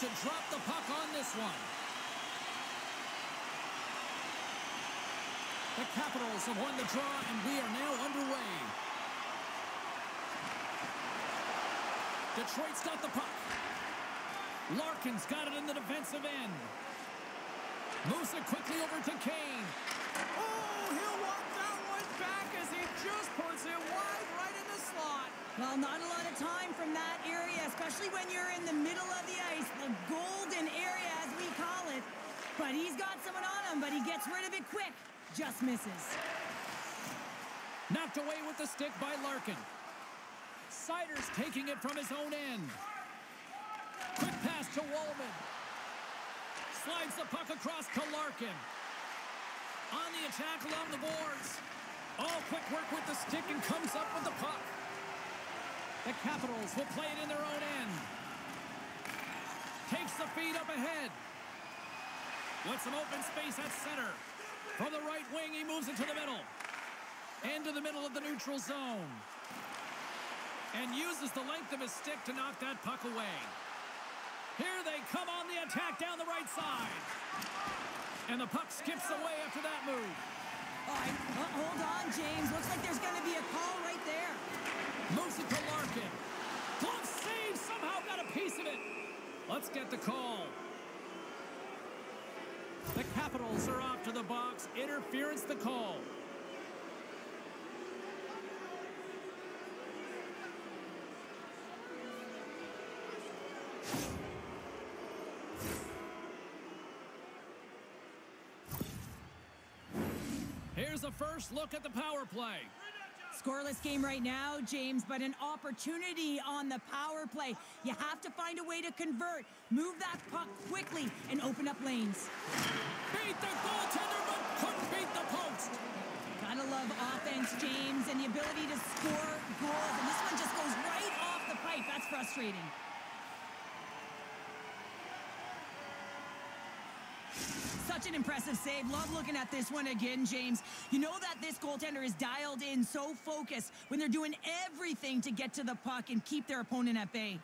to drop the puck on this one. The Capitals have won the draw, and we are now underway. Detroit's got the puck. Larkin's got it in the defensive end. Musa quickly over to Kane. Oh, he'll walk that one back as he just puts it wide right in the slot. Well, not a lot of time from that area, especially when you're in the middle of the ice, the golden area as we call it. But he's got someone on him, but he gets rid of it quick. Just misses. Knocked away with the stick by Larkin. Sider's taking it from his own end. Quick pass to Wallman. Slides the puck across to Larkin. On the attack along the boards. All quick work with the stick and comes up with the puck. The Capitals will play it in their own end. Takes the feed up ahead. With some open space at center. From the right wing, he moves into the middle. Into the middle of the neutral zone. And uses the length of his stick to knock that puck away. Here they come on the attack down the right side. And the puck skips away after that move. All right, hold on, James. Looks like there's going to be a call right there. Moves it to Larkin. Glove save. Somehow got a piece of it. Let's get the call. The Capitals are off to the box. Interference the call. Here's a first look at the power play. Scoreless game right now, James, but an opportunity on the power play. You have to find a way to convert. Move that puck quickly and open up lanes. Beat the goaltender, but couldn't beat the post. Gotta love offense, James, and the ability to score goals. And this one just goes right off the pipe. That's frustrating. Such an impressive save. Love looking at this one again, James. You know that this goaltender is dialed in, so focused when they're doing everything to get to the puck and keep their opponent at bay.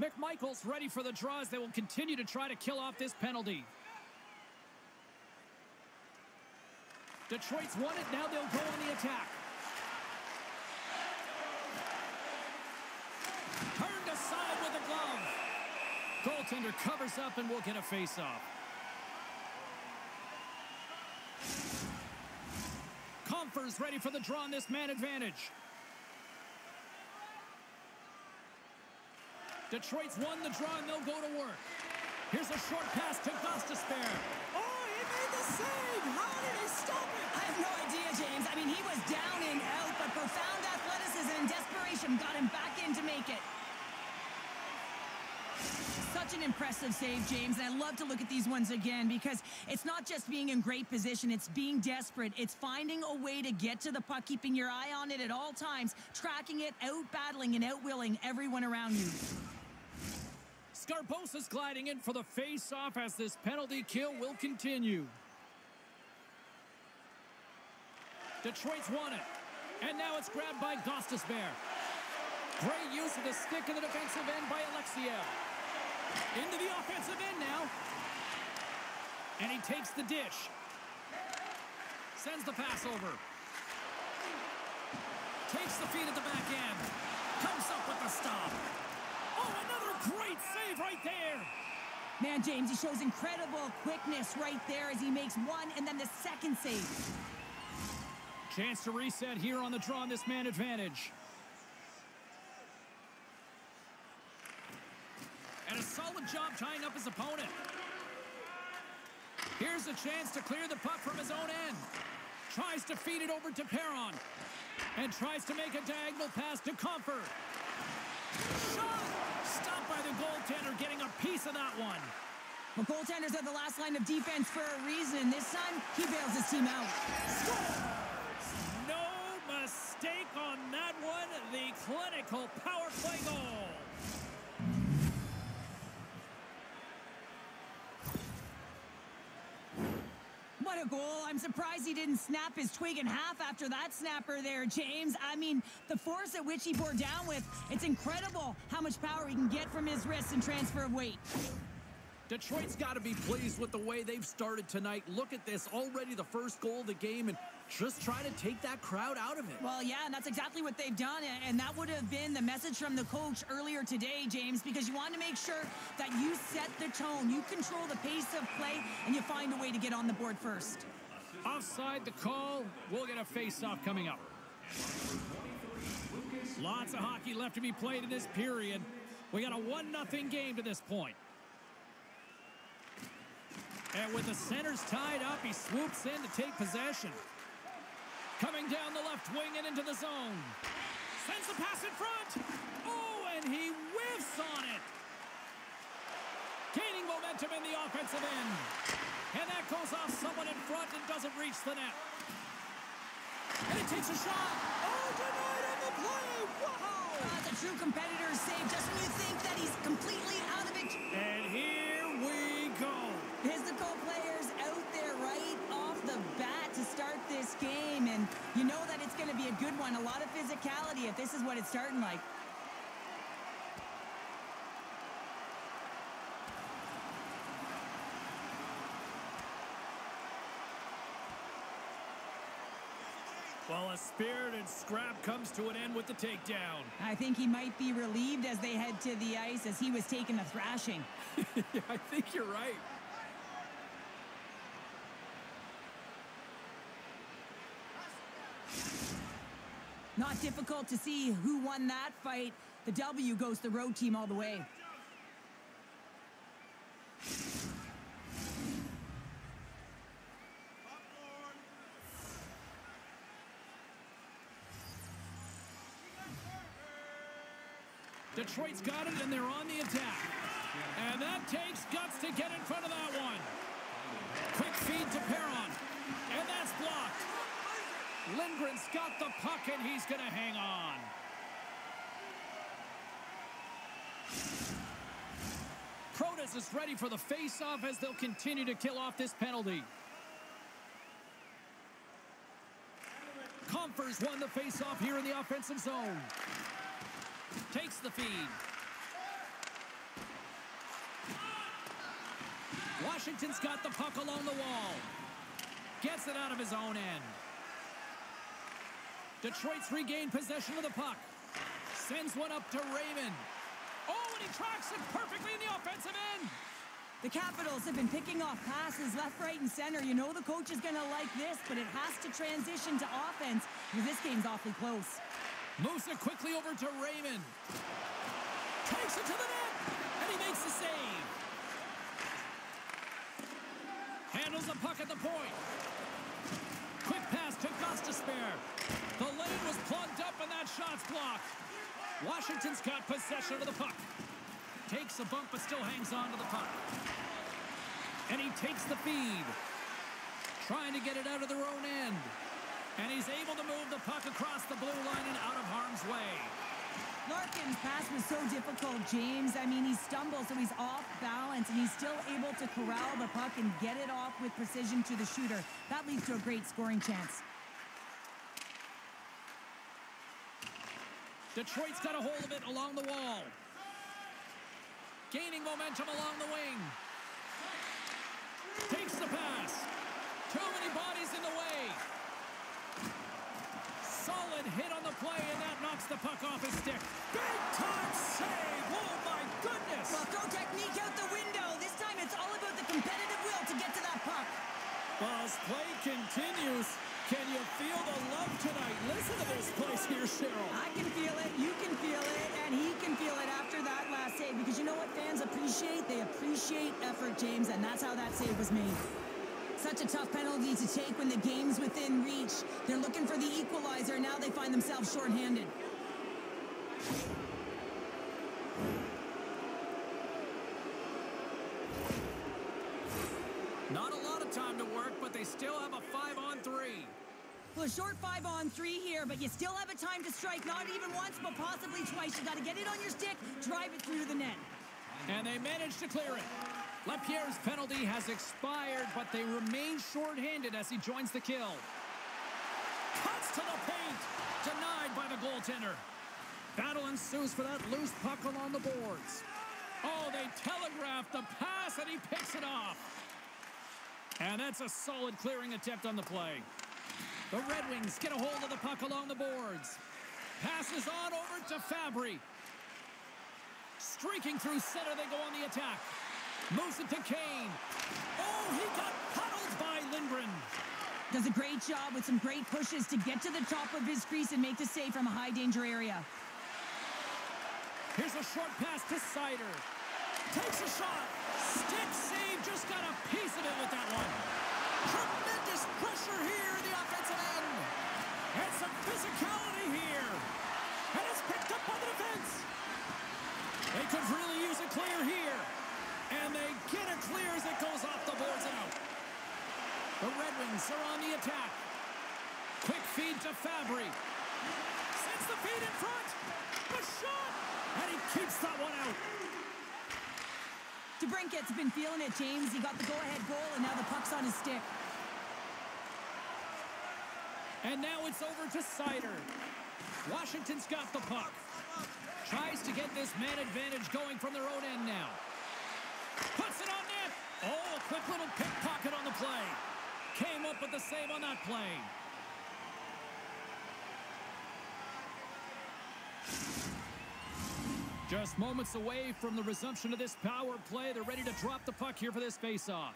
McMichael's ready for the draws. They will continue to try to kill off this penalty. Detroit's won it. Now they'll go on the attack. Turned aside with the glove. Goaltender covers up and will get a face-off. Compher's ready for the draw on this man advantage. Detroit's won the draw and they'll go to work. Here's a short pass to Gostisbehere. Oh, he made the save! How did he stop it? I have no idea, James. I mean, he was down and out, but profound athleticism and desperation got him back in to make it. Such an impressive save, James, and I love to look at these ones again because it's not just being in great position, it's being desperate. It's finding a way to get to the puck, keeping your eye on it at all times, tracking it, out-battling and out-willing everyone around you. Scarbosa's gliding in for the face-off as this penalty kill will continue. Detroit's won it, and now it's grabbed by Gostisbehere. Great use of the stick in the defensive end by Alexiev. Into the offensive end now. And he takes the dish. Sends the pass over. Takes the feed at the back end. Comes up with the stop. Oh, another great save right there. Man, James, he shows incredible quickness right there as he makes one and then the second save. Chance to reset here on the draw on this man advantage. And a solid job tying up his opponent. Here's a chance to clear the puck from his own end. Tries to feed it over to Perron. And tries to make a diagonal pass to Comfort. Shot! Stopped by the goaltender, getting a piece of that one. Well, goaltenders are the last line of defense for a reason. This time, he bails his team out. Scores! No mistake on that one. The clinical power play goal. What a goal. I I'm surprised he didn't snap his twig in half after that snapper there, James. I mean, the force at which he bore down with, it's incredible how much power he can get from his wrists and transfer of weight. Detroit's got to be pleased with the way they've started tonight. Look at this, already the first goal of the game, and just try to take that crowd out of it. Well, yeah, and that's exactly what they've done, and that would have been the message from the coach earlier today, James, because you want to make sure that you set the tone, you control the pace of play, and you find a way to get on the board first. Offside the call. We'll get a face-off coming up. Lots of hockey left to be played in this period. We got a 1-0 game to this point. And with the centers tied up, he swoops in to take possession. Coming down the left wing and into the zone. Sends the pass in front. Oh, and he whiffs on it. Gaining momentum in the offensive end. And that goes off someone in front and doesn't reach the net. And it takes a shot. Oh, denied on the play. Wow. The true competitor save just when you think that he's completely out of it. And here we go. Physical players out there right off the bat to start this game. And you know that it's going to be a good one. A lot of physicality if this is what it's starting like. Well, a spirited scrap comes to an end with the takedown. I think he might be relieved as they head to the ice as he was taking a thrashing. Yeah, I think you're right. Not difficult to see who won that fight. The W goes to the road team all the way. Detroit's got it, and they're on the attack. And that takes guts to get in front of that one. Quick feed to Perron, and that's blocked. Lindgren's got the puck, and he's going to hang on. Protas is ready for the face-off as they'll continue to kill off this penalty. Compher's won the face-off here in the offensive zone. Takes the feed. Washington's got the puck along the wall. Gets it out of his own end. Detroit's regained possession of the puck. Sends one up to Raymond. Oh, and he tracks it perfectly in the offensive end. The Capitals have been picking off passes left, right, and center. You know the coach is going to like this, but it has to transition to offense because this game's awfully close. Musa quickly over to Raymond. Takes it to the net, and he makes the save. Handles the puck at the point. Quick pass to Gostisbehere. The lane was plugged up, and that shot's blocked. Washington's got possession of the puck. Takes a bump, but still hangs on to the puck. And he takes the feed. Trying to get it out of their own end. And he's able to move the puck across the blue line and out of harm's way. Larkin's pass was so difficult, James. I mean, he stumbles, so he's off balance, and he's still able to corral the puck and get it off with precision to the shooter. That leads to a great scoring chance. Detroit's got a hold of it along the wall. Gaining momentum along the wing. Takes the pass. Too many bodies in the way. Solid hit on the play, and that knocks the puck off his stick. Big-time save! Oh, my goodness! Well, throw technique out the window. This time it's all about the competitive will to get to that puck. Well, as play continues, can you feel the love tonight? Listen to this place here, Cheryl. I can feel it, you can feel it, and he can feel it after that last save. Because you know what fans appreciate? They appreciate effort, James, and that's how that save was made. Such a tough penalty to take when the game's within reach. They're looking for the equalizer. Now they find themselves shorthanded. Not a lot of time to work, but they still have a 5-on-3. Well, a short 5-on-3 here, but you still have a time to strike. Not even once, but possibly twice. You got to get it on your stick, drive it through the net. And they managed to clear it. Lapierre's penalty has expired, but they remain shorthanded as he joins the kill. Cuts to the paint. Denied by the goaltender. Battle ensues for that loose puck along the boards. Oh, they telegraphed the pass, and he picks it off. And that's a solid clearing attempt on the play. The Red Wings get a hold of the puck along the boards. Passes on over to Fabry. Streaking through center, they go on the attack. Moves it to Kane. Oh, he got huddled by Lindgren. Does a great job with some great pushes to get to the top of his crease and make the save from a high-danger area. Here's a short pass to Sider. Takes a shot. Stick save. Just got a piece of it with that one. Tremendous pressure here in the offensive end. And some physicality here. And it's picked up by the defense. They could really use a clear here. And they get a clear as it goes off the boards and out. The Red Wings are on the attack. Quick feed to Fabry. Sends the feed in front. The shot. And he keeps that one out. DeBrincat's been feeling it, James. He got the go-ahead goal, and now the puck's on his stick. And now it's over to Sider. Washington's got the puck. Tries to get this man advantage going from their own end now. Puts it on net. Oh, a quick little pickpocket on the play. Came up with the save on that play. Just moments away from the resumption of this power play. They're ready to drop the puck here for this faceoff.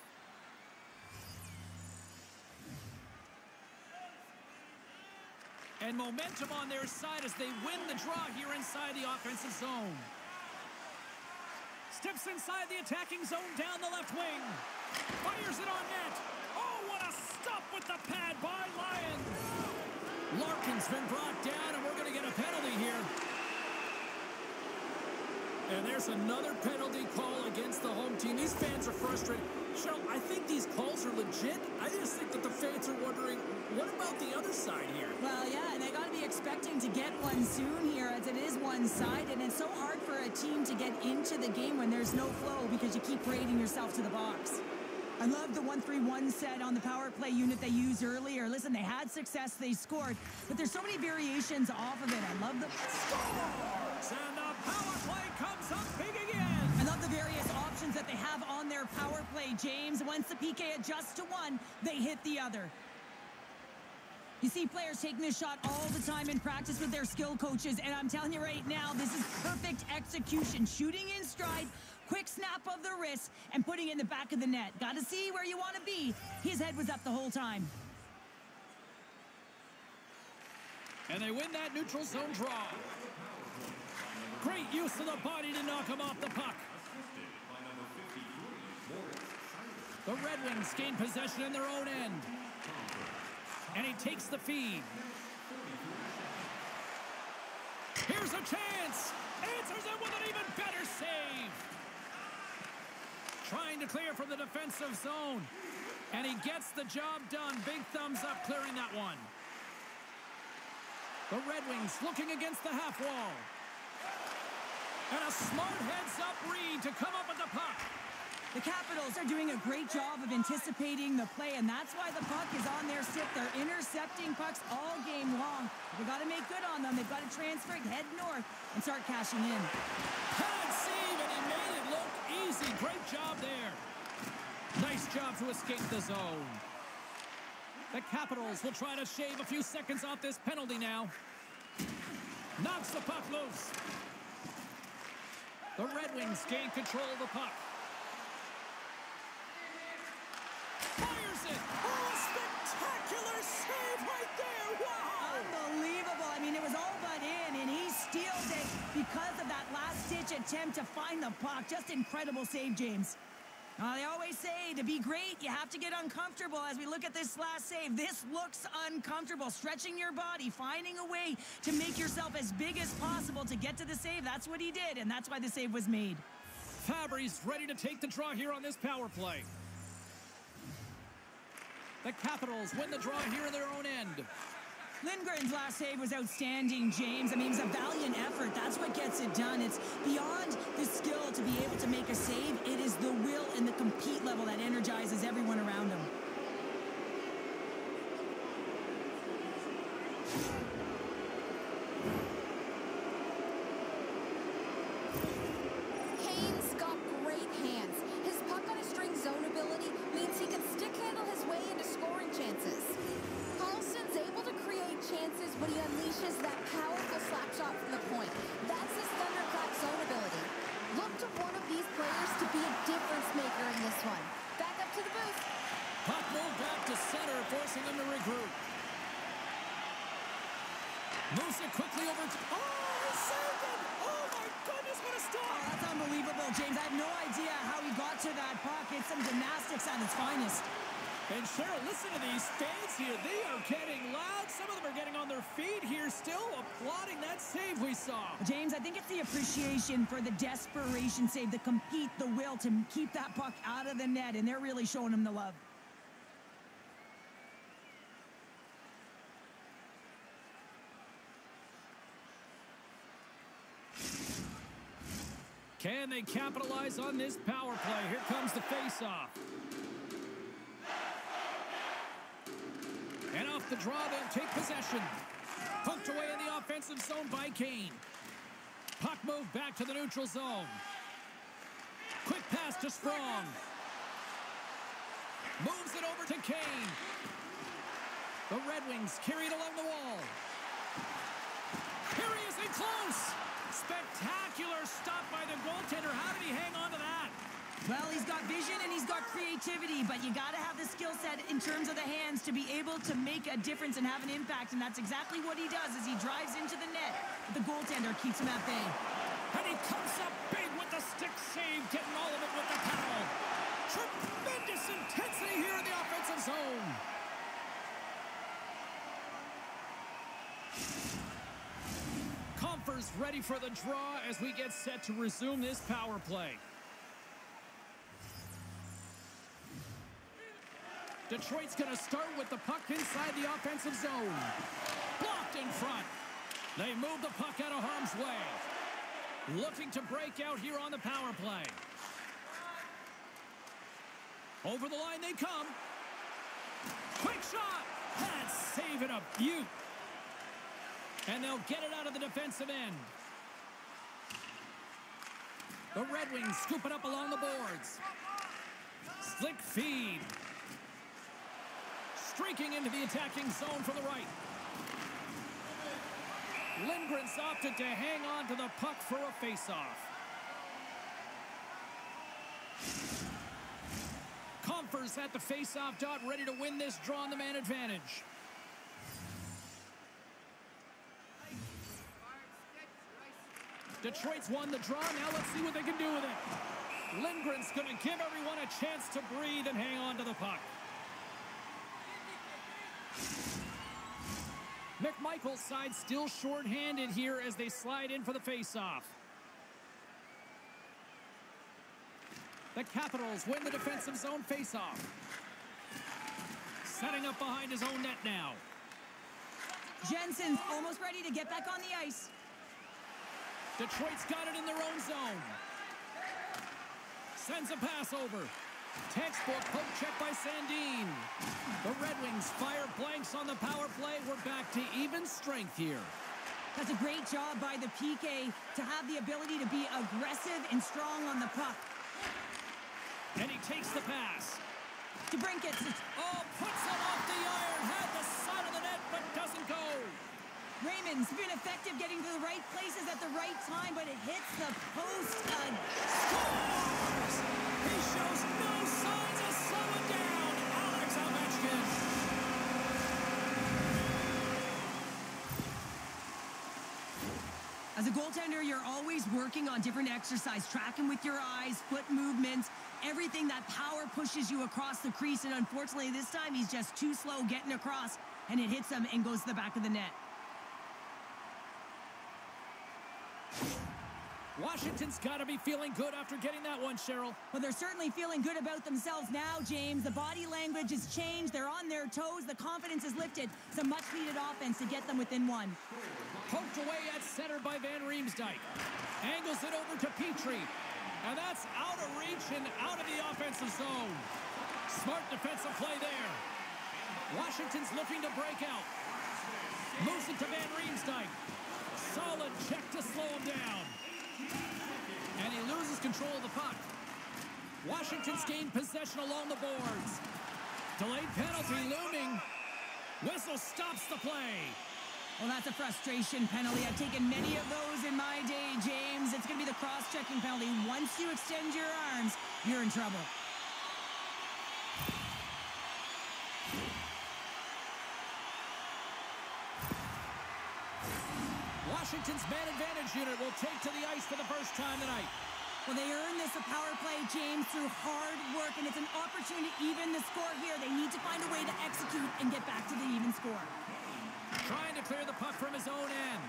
And momentum on their side as they win the draw here inside the offensive zone. Steps inside the attacking zone down the left wing. Fires it on net. Oh, what a stop with the pad by Lyon. Larkin's been brought down, and we're going to get a penalty here. And there's another penalty call against the home team. These fans are frustrated. Cheryl, I think these calls are legit. I just think that the fans are wondering, what about the other side here? Well, yeah, and they got to be expecting to get one soon here, as it is one side, and it's so hard for a team to get into the game when there's no flow because you keep raiding yourself to the box. I love the 1-3-1 set on the power play unit they used earlier. Listen, they had success, they scored, but there's so many variations off of it. I love the... Scores! And the power play comes up big again! I love the various options that they have on their power play, James. Once the PK adjusts to one, they hit the other. You see players taking this shot all the time in practice with their skill coaches, and I'm telling you right now, this is perfect execution. Shooting in stride, quick snap of the wrist, and putting it in the back of the net. Got to see where you want to be. His head was up the whole time. And they win that neutral zone draw. Great use of the body to knock him off the puck. The Red Wings gain possession in their own end. And he takes the feed. Here's a chance. Answers it with an even better save. Trying to clear from the defensive zone. And he gets the job done. Big thumbs up clearing that one. The Red Wings looking against the half wall. And a smart heads-up read to come up with the puck. The Capitals are doing a great job of anticipating the play, and that's why the puck is on their stick. They're intercepting pucks all game long. They've got to make good on them. They've got to transfer it, head north, and start cashing in. Pad save, and he made it look easy. Great job there. Nice job to escape the zone. The Capitals will try to shave a few seconds off this penalty now. Knocks the puck loose. The Red Wings gain control of the puck. Oh, a spectacular save right there! Wow! Unbelievable. I mean, it was all but in, and he steals it because of that last-ditch attempt to find the puck. Just incredible save, James. They always say, to be great, you have to get uncomfortable. As we look at this last save, this looks uncomfortable. Stretching your body, finding a way to make yourself as big as possible to get to the save. That's what he did, and that's why the save was made. Fabry's ready to take the draw here on this power play. The Capitals win the draw here in their own end. Lindgren's last save was outstanding, James. I mean, it was a valiant effort. That's what gets it done. It's beyond the skill to be able to make a save. It is the will and the compete level that energizes everyone around him. Musa quickly over. Oh, he saved it! Oh my goodness, what a stop! Oh, that's unbelievable, James. I have no idea how he got to that puck. It's some gymnastics at its finest. And Sherratt, listen to these fans here. They are getting loud. Some of them are getting on their feet here, still applauding that save we saw. James, I think it's the appreciation for the desperation save, the compete, the will to keep that puck out of the net, and they're really showing him the love. Can they capitalize on this power play? Here comes the face-off. And off the draw, they'll take possession. Poked away in the offensive zone by Kane. Puck move back to the neutral zone. Quick pass to Strong. Moves it over to Kane. The Red Wings carried along the wall. Here he is in close. Spectacular stop by the goaltender. How did he hang on to that? Well, he's got vision and he's got creativity, but you got to have the skill set in terms of the hands to be able to make a difference and have an impact, and that's exactly what he does as he drives into the net. The goaltender keeps him at bay. And he comes up big with the stick save, getting all of it with the paddle. Tremendous intensity here in the offensive zone. Compher's ready for the draw as we get set to resume this power play. Detroit's going to start with the puck inside the offensive zone. Blocked in front. They move the puck out of harm's way. Looking to break out here on the power play. Over the line they come. Quick shot. That's saving a beaut. And they'll get it out of the defensive end. The Red Wings scoop it up along the boards. Slick feed. Streaking into the attacking zone for the right. Lindgren's opted to hang on to the puck for a face-off. Comfort's at the face-off dot, ready to win this draw on the man advantage. Detroit's won the draw. Now let's see what they can do with it. Lindgren's going to give everyone a chance to breathe and hang on to the puck. McMichael's side still shorthanded here as they slide in for the faceoff. The Capitals win the defensive zone faceoff. Setting up behind his own net now. Jensen's almost ready to get back on the ice. Detroit's got it in their own zone. Sends a pass over. Textbook poke check by Sandine. The Red Wings fire blanks on the power play. We're back to even strength here. That's a great job by the PK to have the ability to be aggressive and strong on the puck. And he takes the pass. DeBrincat. Oh, puts it off the iron. Had the side of the net, but doesn't go. Raymond's been effective getting to the right places at the right time, but it hits the post and scores! He shows no signs of slowing down, Alex Ovechkin! As a goaltender, you're always working on different exercise, tracking with your eyes, foot movements, everything that power pushes you across the crease, and unfortunately this time he's just too slow getting across, and it hits him and goes to the back of the net. Washington's got to be feeling good after getting that one, Cheryl. Well, they're certainly feeling good about themselves now, James. The body language has changed. They're on their toes. The confidence is lifted. It's a much-needed offense to get them within one. Poked away at center by Van Riemsdyk. Angles it over to Petrie. And that's out of reach and out of the offensive zone. Smart defensive play there. Washington's looking to break out. Moves it to Van Riemsdyk. Solid check to slow him down. And he loses control of the puck. Washington's gained possession along the boards. Delayed penalty looming. Whistle stops the play. Well, that's a frustration penalty. I've taken many of those in my day, James. It's going to be the cross-checking penalty. Once you extend your arms, you're in trouble. Washington's man advantage unit will take to the ice for the first time tonight. Well, they earned this a power play, James, through hard work, and it's an opportunity to even the score here. They need to find a way to execute and get back to the even score. Trying to clear the puck from his own end.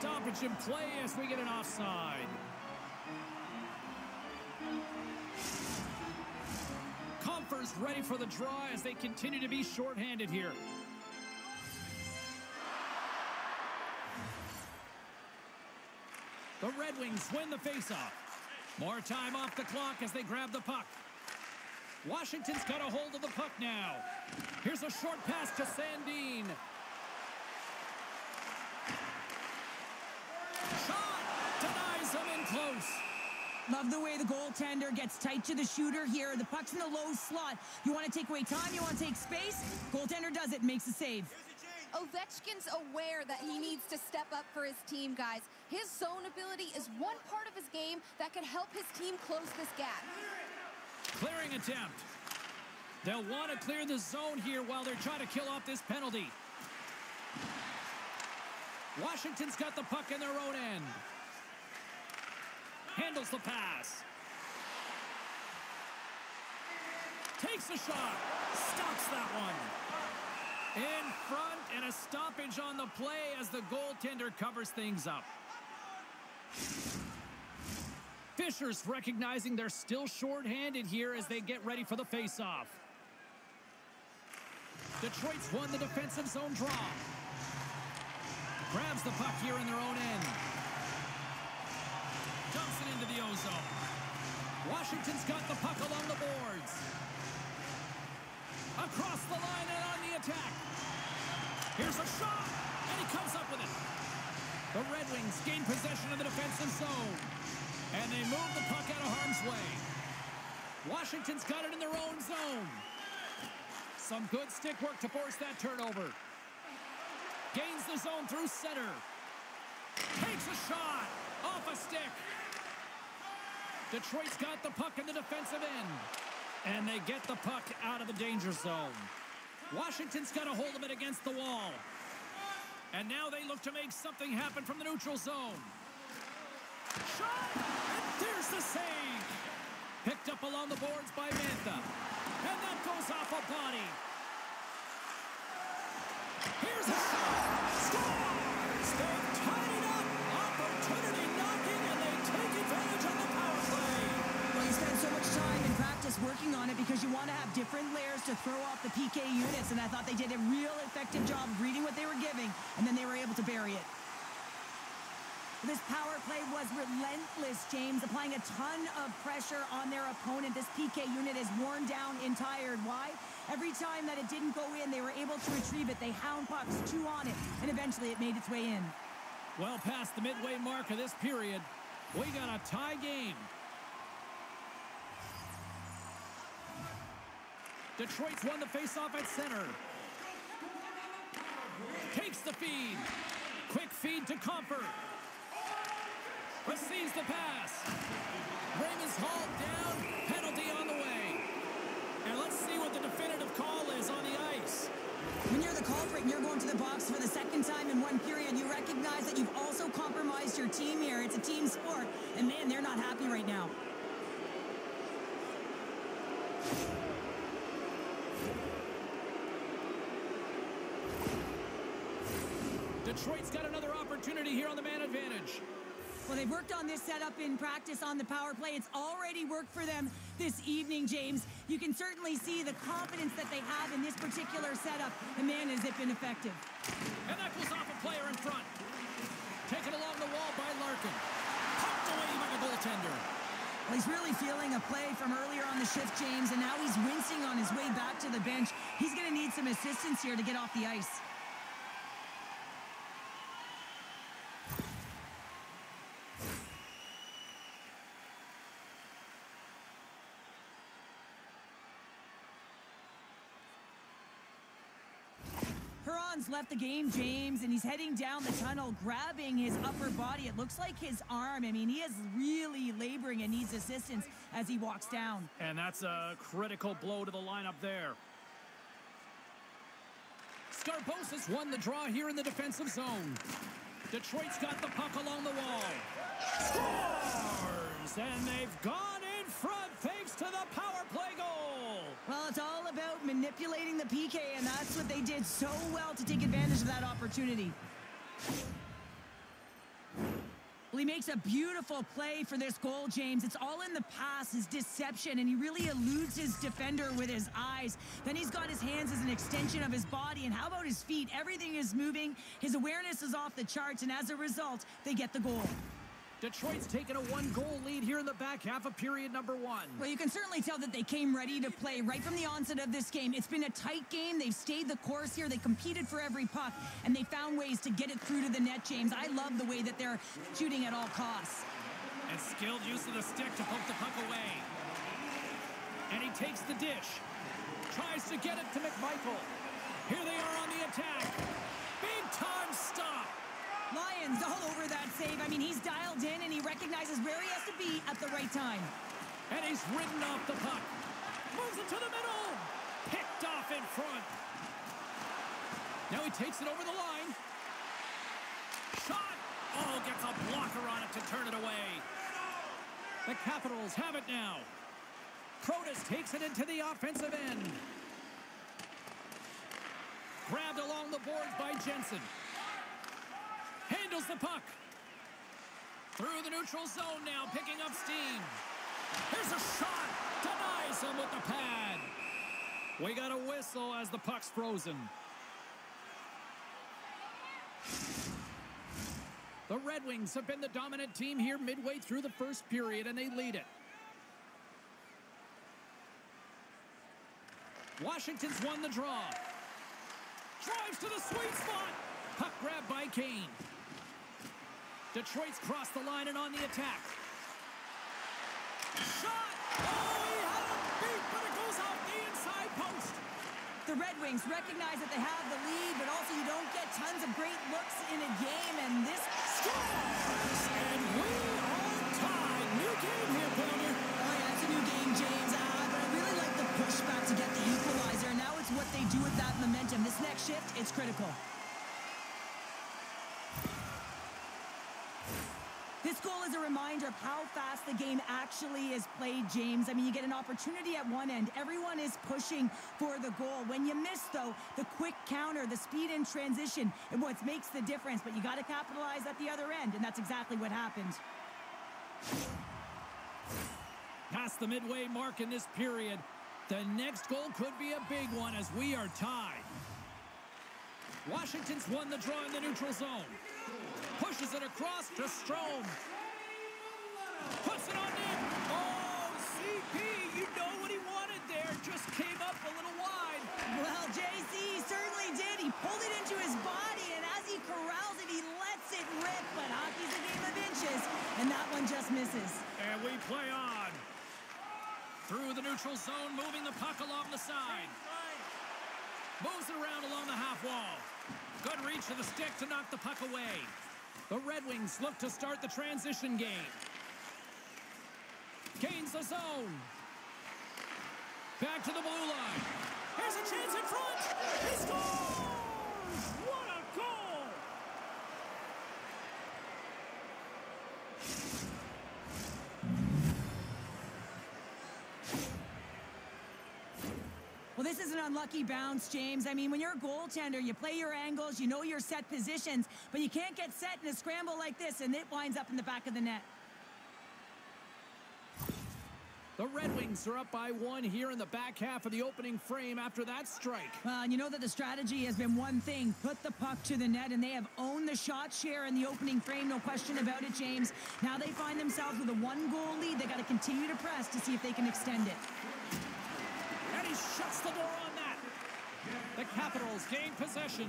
Stoppage in play as we get an offside. Compher's ready for the draw as they continue to be shorthanded here. The Red Wings win the faceoff. More time off the clock as they grab the puck. Washington's got a hold of the puck now. Here's a short pass to Sandine. Close. Love the way the goaltender gets tight to the shooter here. The puck's in the low slot. You want to take away time, you want to take space. Goaltender does it, makes the save. Ovechkin's aware that he needs to step up for his team, guys. His zone ability is one part of his game that can help his team close this gap. Clearing attempt. They'll want to clear the zone here while they're trying to kill off this penalty. Washington's got the puck in their own end. Handles the pass. Takes the shot. Stops that one. In front and a stoppage on the play as the goaltender covers things up. Fisher's recognizing they're still shorthanded here as they get ready for the faceoff. Detroit's won the defensive zone draw. Grabs the puck here in their own end. Johnson into the ozone. Washington's got the puck along the boards. Across the line and on the attack. Here's a shot, and he comes up with it. The Red Wings gain possession of the defensive zone, and they move the puck out of harm's way. Washington's got it in their own zone. Some good stick work to force that turnover. Gains the zone through center. Takes a shot. Off a stick. Detroit's got the puck in the defensive end. And they get the puck out of the danger zone. Washington's got a hold of it against the wall. And now they look to make something happen from the neutral zone. Shot! And there's the save. Picked up along the boards by Mantha. And that goes off a body. Here's a shot. Scores! They've tied it up. Opportunity knocking, and they take advantage on the power play. Well, you spend so much time in practice working on it because you want to have different layers to throw off the PK units, and I thought they did a real effective job reading what they were giving, and then they were able to bury it. This power play was relentless, James, applying a ton of pressure on their opponent. This PK unit is worn down and tired. Why? Every time that it didn't go in, they were able to retrieve it. They hound pucks, chew on it, and eventually it made its way in. Well past the midway mark of this period, we got a tie game. Detroit's won the faceoff at center. Takes the feed. Quick feed to Comfort. Receives the pass. Ring is hauled down. Penalty on the way. And let's see what the definitive call is on the ice. When you're the culprit and you're going to the box for the second time in one period, you recognize that you've also compromised your team here. It's a team sport, and man, they're not happy right now. Detroit's got another opportunity here on the man advantage. Well, they've worked on this setup in practice on the power play. It's already worked for them this evening, James. You can certainly see the confidence that they have in this particular setup. And man, has it been effective. And that was off a player in front. Taken along the wall by Larkin. Popped away by the goaltender. Well, he's really feeling a play from earlier on the shift, James, and now he's wincing on his way back to the bench. He's going to need some assistance here to get off the ice. Perron's left the game, James, and he's heading down the tunnel, grabbing his upper body. It looks like his arm. I mean, he is really laboring and needs assistance as he walks down. And that's a critical blow to the lineup there. Scarbosa's won the draw here in the defensive zone. Detroit's got the puck along the wall. Scores! And they've gone in front thanks to the power play goal. Well, it's all about manipulating the PK, and that's what they did so well to take advantage of that opportunity. Well, he makes a beautiful play for this goal, James. It's all in the pass, his deception, and he really eludes his defender with his eyes. Then he's got his hands as an extension of his body, and how about his feet? Everything is moving. His awareness is off the charts, and as a result, they get the goal. Detroit's taken a one-goal lead here in the back half of period number one. Well, you can certainly tell that they came ready to play right from the onset of this game. It's been a tight game. They've stayed the course here. They competed for every puck, and they found ways to get it through to the net, James. I love the way that they're shooting at all costs. And skilled use of the stick to poke the puck away. And he takes the dish. Tries to get it to McMichael. Here they are on the attack. Big-time stop. Lyons all over that save. I mean, he's dialed in and he recognizes where he has to be at the right time. And he's ridden off the puck. Moves it to the middle. Picked off in front. Now he takes it over the line. Shot. Oh, gets a blocker on it to turn it away. The Capitals have it now. Protas takes it into the offensive end. Grabbed along the boards by Jensen. Handles the puck. Through the neutral zone now, picking up steam. Here's a shot. Denies him with the pad. We got a whistle as the puck's frozen. The Red Wings have been the dominant team here midway through the first period, and they lead it. Washington's won the draw. Drives to the sweet spot. Puck grab by Kane. Detroit's crossed the line and on the attack. Shot! Oh, he had it beat, but it goes off the inside post. The Red Wings recognize that they have the lead, but also you don't get tons of great looks in a game, and this scores! And we are tied. New game here, Palmer. Oh, yeah, it's a new game, James. But I really like the pushback to get the equalizer, and now it's what they do with that momentum. This next shift, it's critical. This goal is a reminder of how fast the game actually is played, James. I mean, you get an opportunity at one end. Everyone is pushing for the goal. When you miss, though, the quick counter, the speed in transition, and what makes the difference. But you got to capitalize at the other end, and that's exactly what happened. Past the midway mark in this period, the next goal could be a big one as we are tied. Washington's won the draw in the neutral zone. Pushes it across to Strome. Puts it on in. Oh, CP, you know what he wanted there. Just came up a little wide. Well, JC certainly did. He pulled it into his body, and as he corrals it, he lets it rip. But hockey's a game of inches, and that one just misses. And we play on. Through the neutral zone, moving the puck along the side. Moves it around along the half wall. Good reach of the stick to knock the puck away. The Red Wings look to start the transition game. Gains the zone. Back to the blue line. Here's a chance in front. He scores! What a goal! Well, this is an unlucky bounce, James. I mean, when you're a goaltender, you play your angles, you know your set positions, but you can't get set in a scramble like this, and it winds up in the back of the net. The Red Wings are up by one here in the back half of the opening frame after that strike. Well, and you know that the strategy has been one thing, put the puck to the net, and they have owned the shot share in the opening frame, no question about it, James. Now they find themselves with a one-goal lead. They got to continue to press to see if they can extend it. And he shuts the door on that. The Capitals gain possession.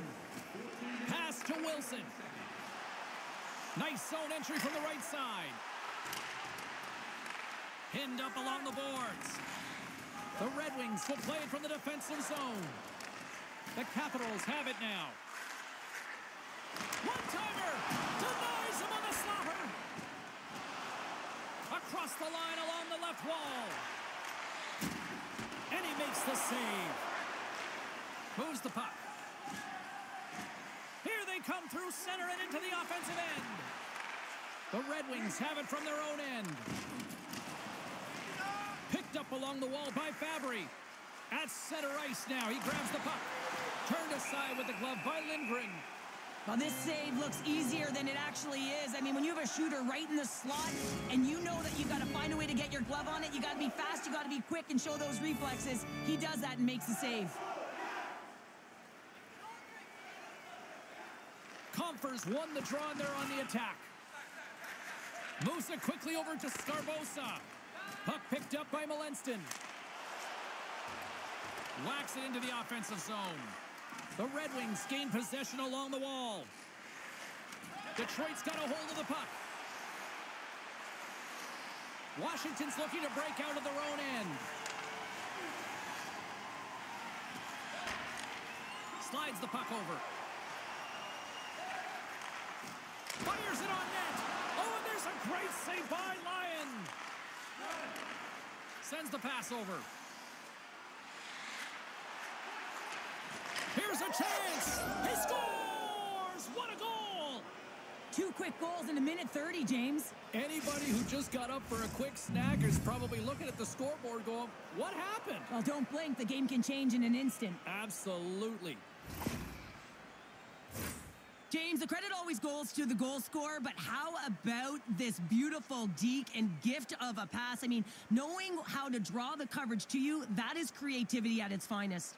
Pass to Wilson. Nice zone entry from the right side. Pinned up along the boards. The Red Wings will play it from the defensive zone. The Capitals have it now. One-timer! Denies him on the slobber! Across the line along the left wall. And he makes the save. Moves the puck. Here they come through center and into the offensive end. The Red Wings have it from their own end. Picked up along the wall by Fabry. At center ice now. He grabs the puck. Turned aside with the glove by Lindgren. Well, this save looks easier than it actually is. I mean, when you have a shooter right in the slot and you know that you got to find a way to get your glove on it, you got to be fast, you got to be quick and show those reflexes. He does that and makes the save. Compher's won the draw and they're on the attack. Musa quickly over to Scarbosa. Puck picked up by Malenston. Whacks it into the offensive zone. The Red Wings gain possession along the wall. Detroit's got a hold of the puck. Washington's looking to break out of their own end. Slides the puck over. Fires it on net. Oh, and there's a great save by Lyon. Sends the pass over. Here's a chance. He scores! What a goal! Two quick goals in a minute 30, James. Anybody who just got up for a quick snack is probably looking at the scoreboard going, what happened? Well, don't blink. The game can change in an instant. Absolutely. James, the credit always goes to the goal scorer, but how about this beautiful deke and gift of a pass? I mean, knowing how to draw the coverage to you, that is creativity at its finest.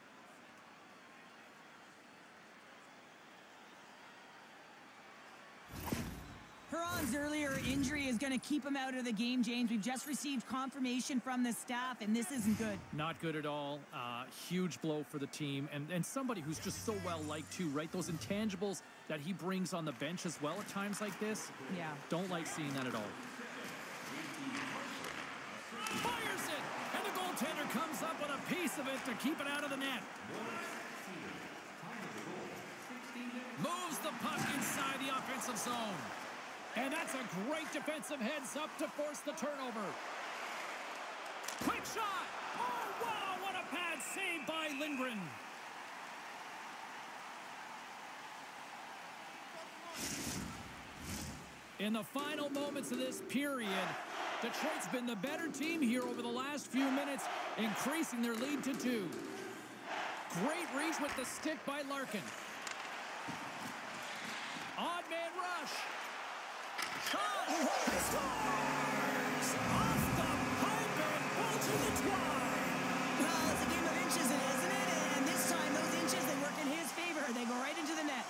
Perron's earlier injury is going to keep him out of the game, James. We've just received confirmation from the staff, and this isn't good. Not good at all. Huge blow for the team, and somebody who's just so well-liked, too, right? Those intangibles that he brings on the bench as well at times like this. Yeah. Don't like seeing that at all. Fires it! And the goaltender comes up with a piece of it to keep it out of the net. Moves the puck inside the offensive zone. And that's a great defensive heads up to force the turnover. Quick shot! Oh, wow! What a bad save by Lindgren. In the final moments of this period, Detroit's been the better team here over the last few minutes, increasing their lead to 2. Great reach with the stick by Larkin. Odd man rush. Shot! He scores! Off the pipe and pulled to the twine! Well, it's a game of inches, isn't it? And this time, those inches, they work in his favor. They go right into the net.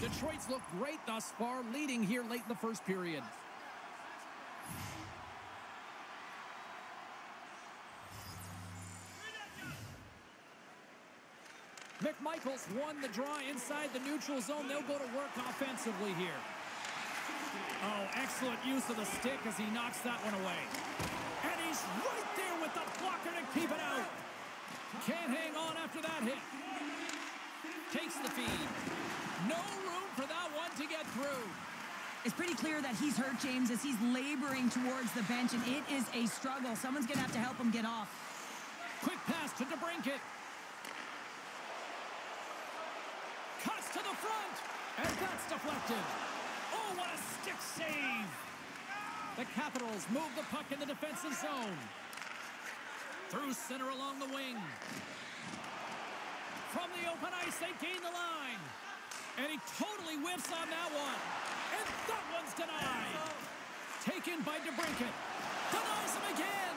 Detroit's looked great thus far, leading here late in the first period. McMichael's won the draw inside the neutral zone. They'll go to work offensively here. Oh, excellent use of the stick as he knocks that one away. And he's right there with the blocker to keep it out. Can't hang on after that hit. Takes the feed. No room for that one to get through. It's pretty clear that he's hurt, James, as he's laboring towards the bench, and it is a struggle. Someone's going to have to help him get off. Quick pass to DeBrincat. And that's deflected. Oh, what a stick save. The Capitals move the puck in the defensive zone. Through center along the wing. From the open ice, they gain the line. And he totally whiffs on that one. And that one's denied. Taken by DeBrincat. Denies him again.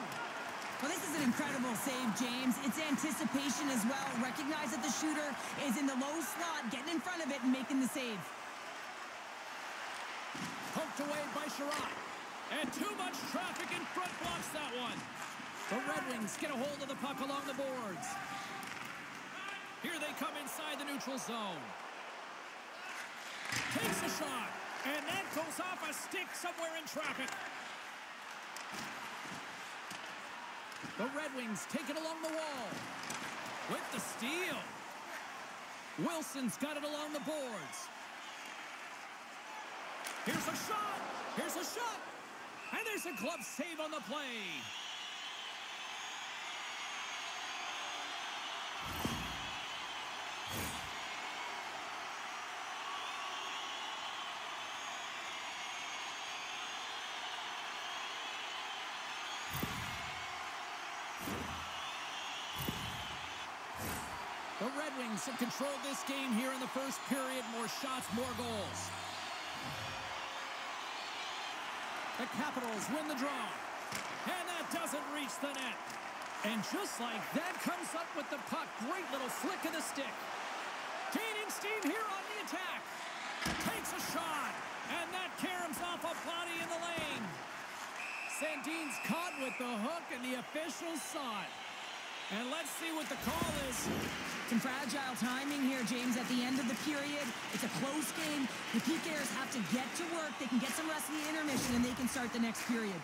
Well, this is an incredible save, James. It's anticipation as well. Recognize that the shooter is in the low slot, getting in front of it and making the save. Poked away by Sherratt. And too much traffic in front blocks that one. The Red Wings get a hold of the puck along the boards. Here they come inside the neutral zone. Takes a shot, and that goes off a stick somewhere in traffic. The Red Wings take it along the wall. With the steal. Wilson's got it along the boards. Here's a shot. Here's a shot. And there's a glove save on the play. The Red Wings have controlled this game here in the first period. More shots, more goals. The Capitals win the draw. And that doesn't reach the net. And just like that, comes up with the puck. Great little flick of the stick. Gaining steam here on the attack. Takes a shot. And that caroms off a body in the lane. Sandine's caught with the hook, and the officials saw it. And let's see what the call is. Some fragile timing here, James, at the end of the period. It's a close game. The PKers have to get to work. They can get some rest in the intermission, and they can start the next period.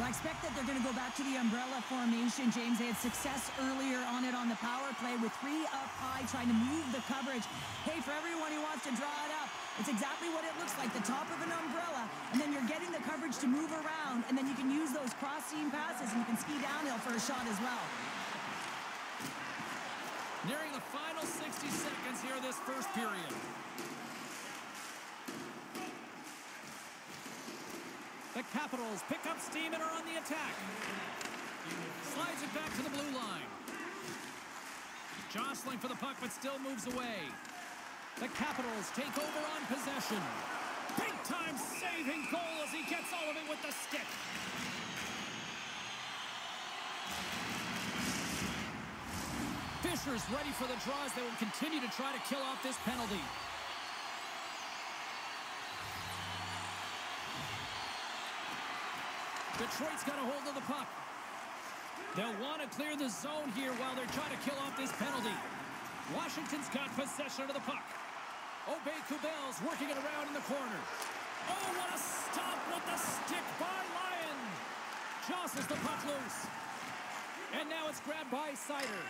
Well, I expect that they're going to go back to the umbrella formation, James. They had success earlier on it on the power play with three up high, trying to move the coverage. Hey, for everyone who wants to draw it up, it's exactly what it looks like, the top of an umbrella, and then you're getting the coverage to move around, and then you can use those cross-seam passes, and you can ski downhill for a shot as well. Nearing the final 60 seconds here this first period. The Capitals pick up steam and are on the attack. Slides it back to the blue line. Jostling for the puck, but still moves away. The Capitals take over on possession. Big-time saving goal as he gets all of it with the stick. Fisher's ready for the draw as they will continue to try to kill off this penalty. Detroit's got a hold of the puck. They'll want to clear the zone here while they're trying to kill off this penalty. Washington's got possession of the puck. Obey Kubel's working it around in the corner. Oh, what a stop with the stick by Lyon. Jostles the puck loose. And now it's grabbed by Sider.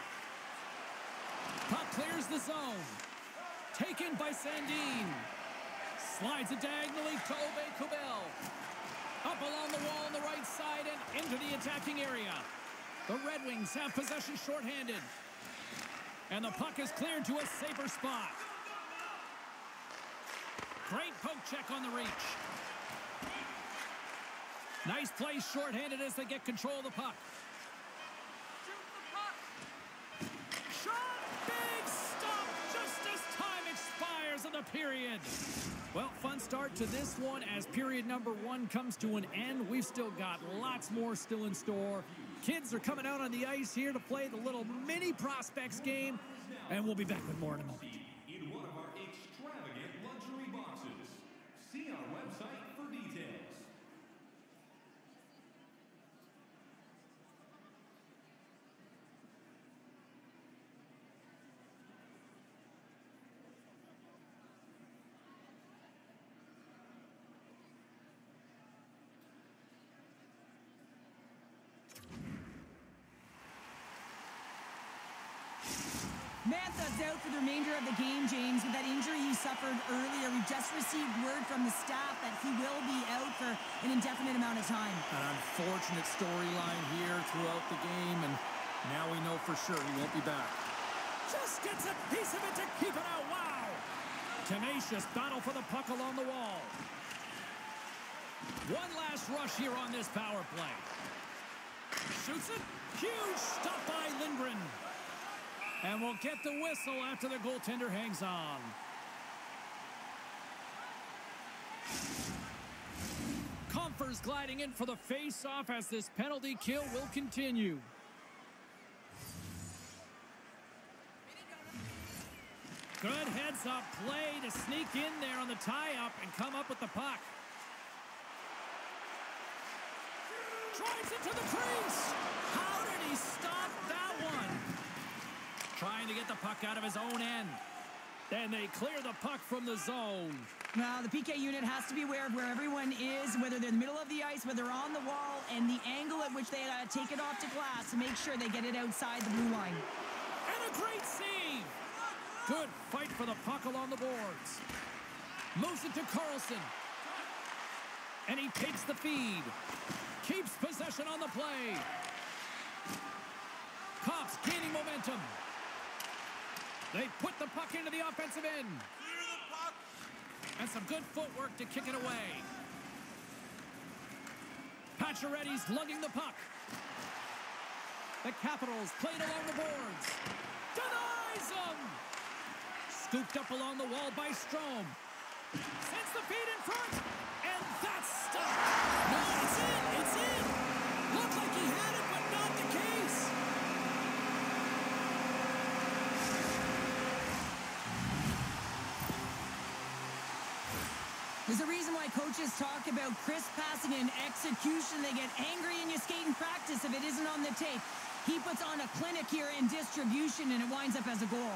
Puck clears the zone. Taken by Sandine. Slides it diagonally to Obey Kubel. Up along the wall on the right side and into the attacking area. The Red Wings have possession shorthanded. And the puck is cleared to a safer spot. Great poke check on the reach. Nice play shorthanded as they get control of the puck. Shoot the puck. Shot! Big stop just as time expires in the period. Well, fun start to this one as period number one comes to an end. We've still got lots more still in store. Kids are coming out on the ice here to play the little mini prospects game, and we'll be back with more in a moment. In one of our extravagant luxury boxes. See our website for details. Mantha's out for the remainder of the game, James, with that injury he suffered earlier. We just received word from the staff that he will be out for an indefinite amount of time. An unfortunate storyline here throughout the game, and Now we know for sure he won't be back. Just gets a piece of it to keep it out. Wow! Tenacious battle for the puck along the wall. One last rush here on this power play. Shoots it. Huge stop by Lindgren. And we'll get the whistle after the goaltender hangs on. Compher's gliding in for the face-off as this penalty kill will continue. Good heads-up play to sneak in there on the tie-up and come up with the puck. Drives it to the crease. How did he stop that one? Trying to get the puck out of his own end. Then they clear the puck from the zone. Well, the PK unit has to be aware of where everyone is, whether they're in the middle of the ice, whether they're on the wall, and the angle at which they take it off to glass to make sure they get it outside the blue line. And a great save! Good fight for the puck along the boards. Moves it to Carlson. And he takes the feed. Keeps possession on the play. Kopp's gaining momentum. They put the puck into the offensive end. Clear the puck. And some good footwork to kick it away. Pacioretty's lugging the puck. The Capitals played along the boards. Denies him. Scooped up along the wall by Strome. Sends the feed in front. And that's stopped. No, it's in. It's in. Looked like he had it, but not the case. There's a reason why coaches talk about crisp passing and execution. They get angry in your skating practice if it isn't on the tape. He puts on a clinic here in distribution, and it winds up as a goal.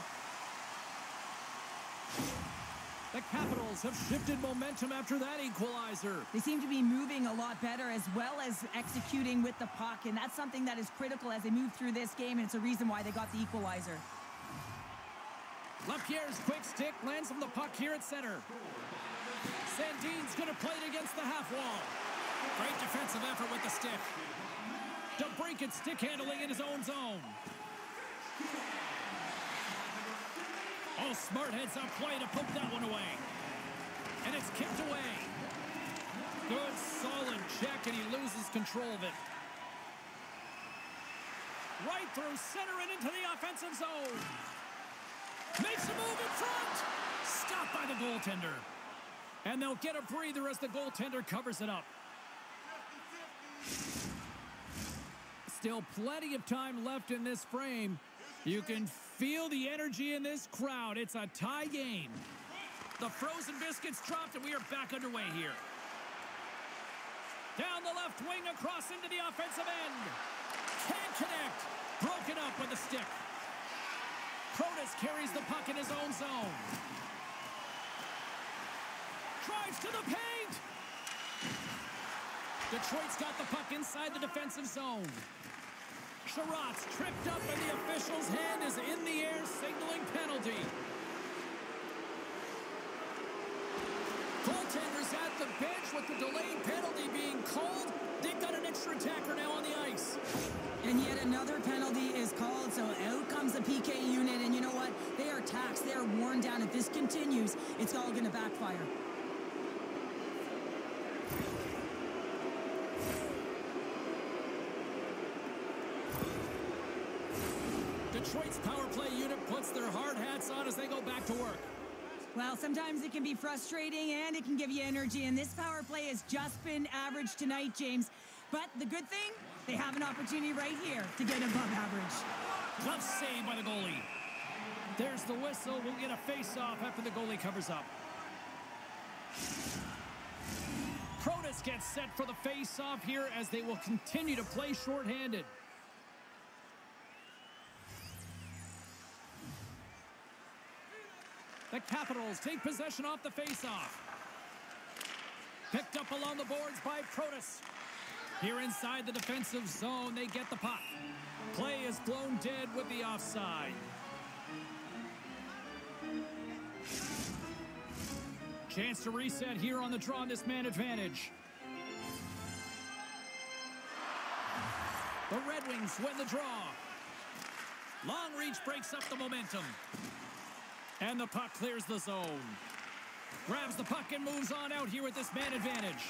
The Capitals have shifted momentum after that equalizer. They seem to be moving a lot better as well as executing with the puck, and that's something that is critical as they move through this game, and it's a reason why they got the equalizer. Lapierre's quick stick lands him the puck here at center. Sandine's going to play it against the half wall. Great defensive effort with the stick. DeBrincat stick handling in his own zone. Oh, smart heads up play to poke that one away. And it's kicked away. Good, solid check, and he loses control of it. Right through center and into the offensive zone. Makes a move in front. Stopped by the goaltender. And they'll get a breather as the goaltender covers it up. Still plenty of time left in this frame. You can feel the energy in this crowd. It's a tie game. The frozen biscuits dropped, and we are back underway here. Down the left wing, across into the offensive end. Can't connect. Broken up with a stick. Kronos carries the puck in his own zone. Drives to the paint. Detroit's got the puck inside the defensive zone. Sherratt's tripped up, and the official's hand is in the air, signaling penalty. Goaltender's at the bench with the delayed penalty being called. They've got an extra attacker now on the ice. And yet another penalty is called, so out comes the PK unit, and you know what? They are taxed, they are worn down. If this continues, it's all going to backfire. Detroit's power play unit puts their hard hats on as they go back to work. Well, sometimes it can be frustrating and it can give you energy, and this power play has just been average tonight, James. But the good thing, they have an opportunity right here to get above average. Glove save by the goalie. There's the whistle. We'll get a face-off after the goalie covers up. Kronos gets set for the face-off here as they will continue to play shorthanded. The Capitals take possession off the face-off. Picked up along the boards by Kronos. Here inside the defensive zone, they get the puck. Play is blown dead with the offside. Chance to reset here on the draw on this man advantage. The Red Wings win the draw. Long reach breaks up the momentum. And the puck clears the zone. Grabs the puck and moves on out here with this man advantage.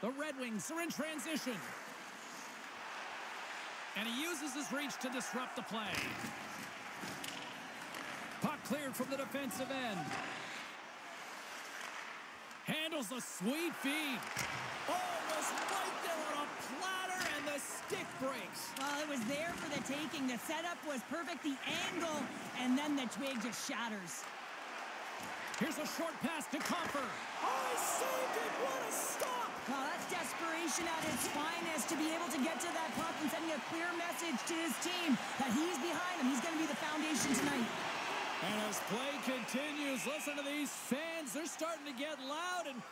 The Red Wings are in transition. And he uses his reach to disrupt the play. Puck cleared from the defensive end. Handles a sweet feed. Almost right there on a platter, and the stick breaks. Well, it was there for the taking. The setup was perfect, the angle, and then the twig just shatters. Here's a short pass to Comfort. Oh, he saved it! What a stop! Well, that's desperation at its finest to be able to get to that puck and sending a clear message to his team that he's behind him. He's going to be the foundation tonight. And as play continues, listen to these fans. They're starting to get loud and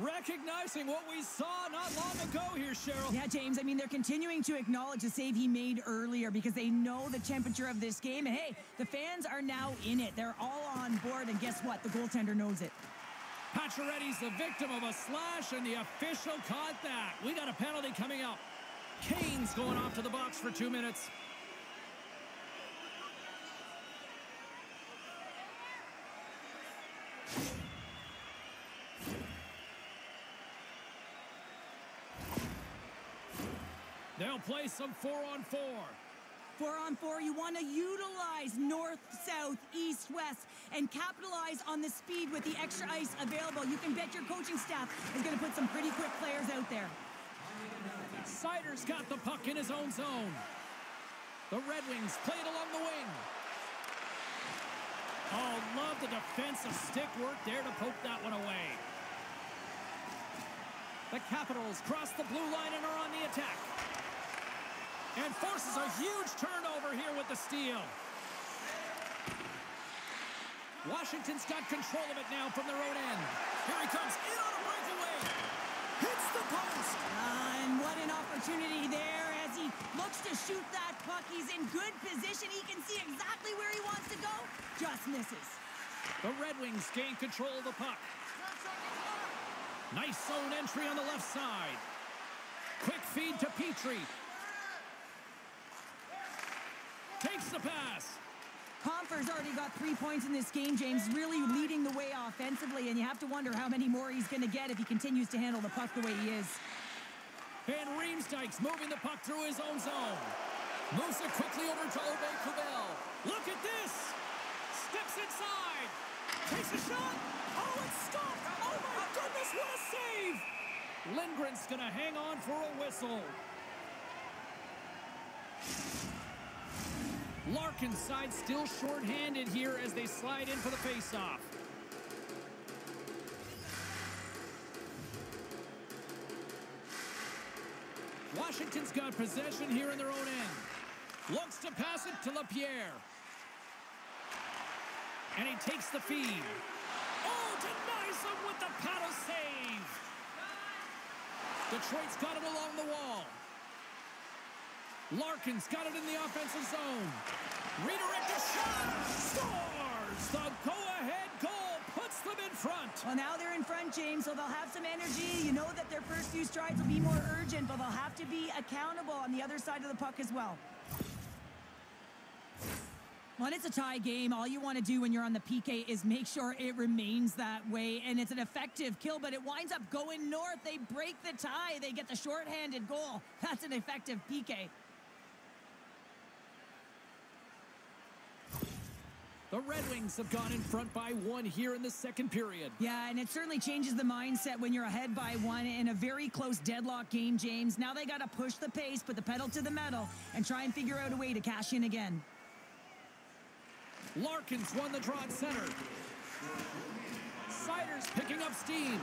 recognizing what we saw not long ago here, Cheryl. Yeah, James, I mean, they're continuing to acknowledge the save he made earlier because they know the temperature of this game. And, hey, the fans are now in it. They're all on board, and guess what? The goaltender knows it. Pacioretty's the victim of a slash, and the official caught that. We got a penalty coming up. Kane's going off to the box for 2 minutes. They'll play some 4-on-4. 4-on-4, you want to utilize north, south, east, west, and capitalize on the speed with the extra ice available. You can bet your coaching staff is going to put some pretty quick players out there. Sider's got the puck in his own zone. The Red Wings play it along the wing. Oh, love the defensive stick work there to poke that one away. The Capitals cross the blue line and are on the attack. And forces a huge turnover here with the steal. Washington's got control of it now from their own end. Here he comes in on a breakaway. Hits the post. And what an opportunity there as he looks to shoot that puck. He's in good position. He can see exactly where he wants to go. Just misses. The Red Wings gain control of the puck. Nice zone entry on the left side. Quick feed to Petrie. Takes the pass. Compher's already got 3 points in this game, James, really leading the way offensively, and you have to wonder how many more he's going to get if he continues to handle the puck the way he is. And Reemsdyke's moving the puck through his own zone. Musa quickly over to Obey Kubel. Look at this. Steps inside. Takes a shot. Oh, it's stopped. Oh, my goodness, what a save. Lindgren's going to hang on for a whistle. Larkin's side still shorthanded here as they slide in for the faceoff. Washington's got possession here in their own end. Looks to pass it to LaPierre. And he takes the feed. Oh, denies him with the paddle save. Detroit's got it along the wall. Larkin's got it in the offensive zone. Redirected shot. Scores! The go-ahead goal puts them in front. Well, now they're in front, James, so they'll have some energy. You know that their first few strides will be more urgent, but they'll have to be accountable on the other side of the puck as well. When it's a tie game, all you want to do when you're on the PK is make sure it remains that way, and it's an effective kill, but it winds up going north. They break the tie. They get the shorthanded goal. That's an effective PK. The Red Wings have gone in front by one here in the second period. Yeah, and it certainly changes the mindset when you're ahead by one in a very close deadlock game, James. Now they got to push the pace, put the pedal to the metal, and try and figure out a way to cash in again. Larkin's won the draw at center. Sider's picking up steam.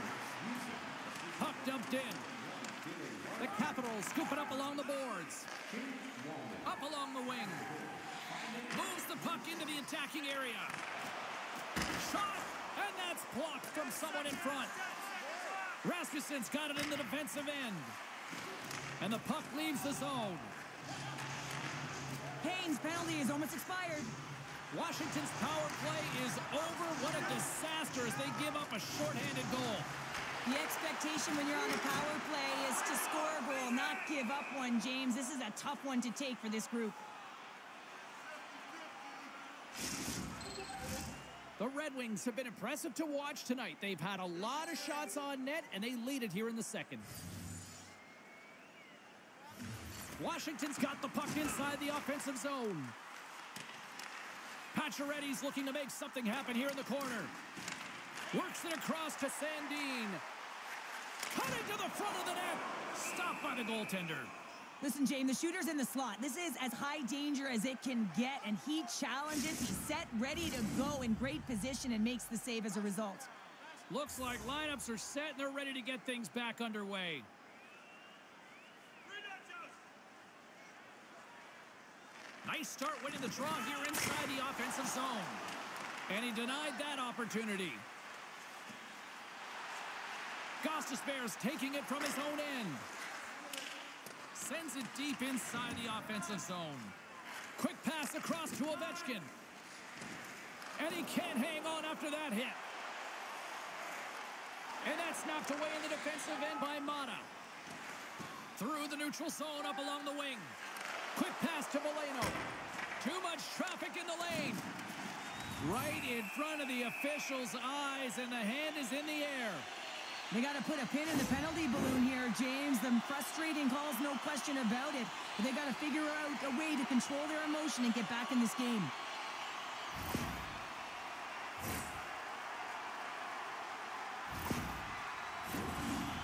Puck dumped in. The Capitals scoop it up along the boards. Up along the wing. Moves the puck into the attacking area. Shot, and that's blocked from someone in front. Rasmussen's got it in the defensive end. And the puck leaves the zone. Kane's penalty is almost expired. Washington's power play is over. What a disaster as they give up a shorthanded goal. The expectation when you're on a power play is to score a goal, not give up one, James. This is a tough one to take for this group. The Red Wings have been impressive to watch tonight. They've had a lot of shots on net, and they lead it here in the second. Washington's got the puck inside the offensive zone. Pacioretty's looking to make something happen here in the corner. Works it across to Sandine. Cut into the front of the net. Stopped by the goaltender. Listen, James, the shooter's in the slot. This is as high danger as it can get, and he challenges. He's set, ready to go in great position and makes the save as a result. Looks like lineups are set, and they're ready to get things back underway. Nice start winning the draw here inside the offensive zone. And he denied that opportunity. Gostisbehere's taking it from his own end. Sends it deep inside the offensive zone. Quick pass across to Ovechkin. And he can't hang on after that hit. And that's knocked away in the defensive end by Mata. Through the neutral zone up along the wing. Quick pass to Milano. Too much traffic in the lane. Right in front of the official's eyes, and the hand is in the air. They got to put a pin in the penalty balloon here, James. The frustrating calls, no question about it. But they got to figure out a way to control their emotion and get back in this game.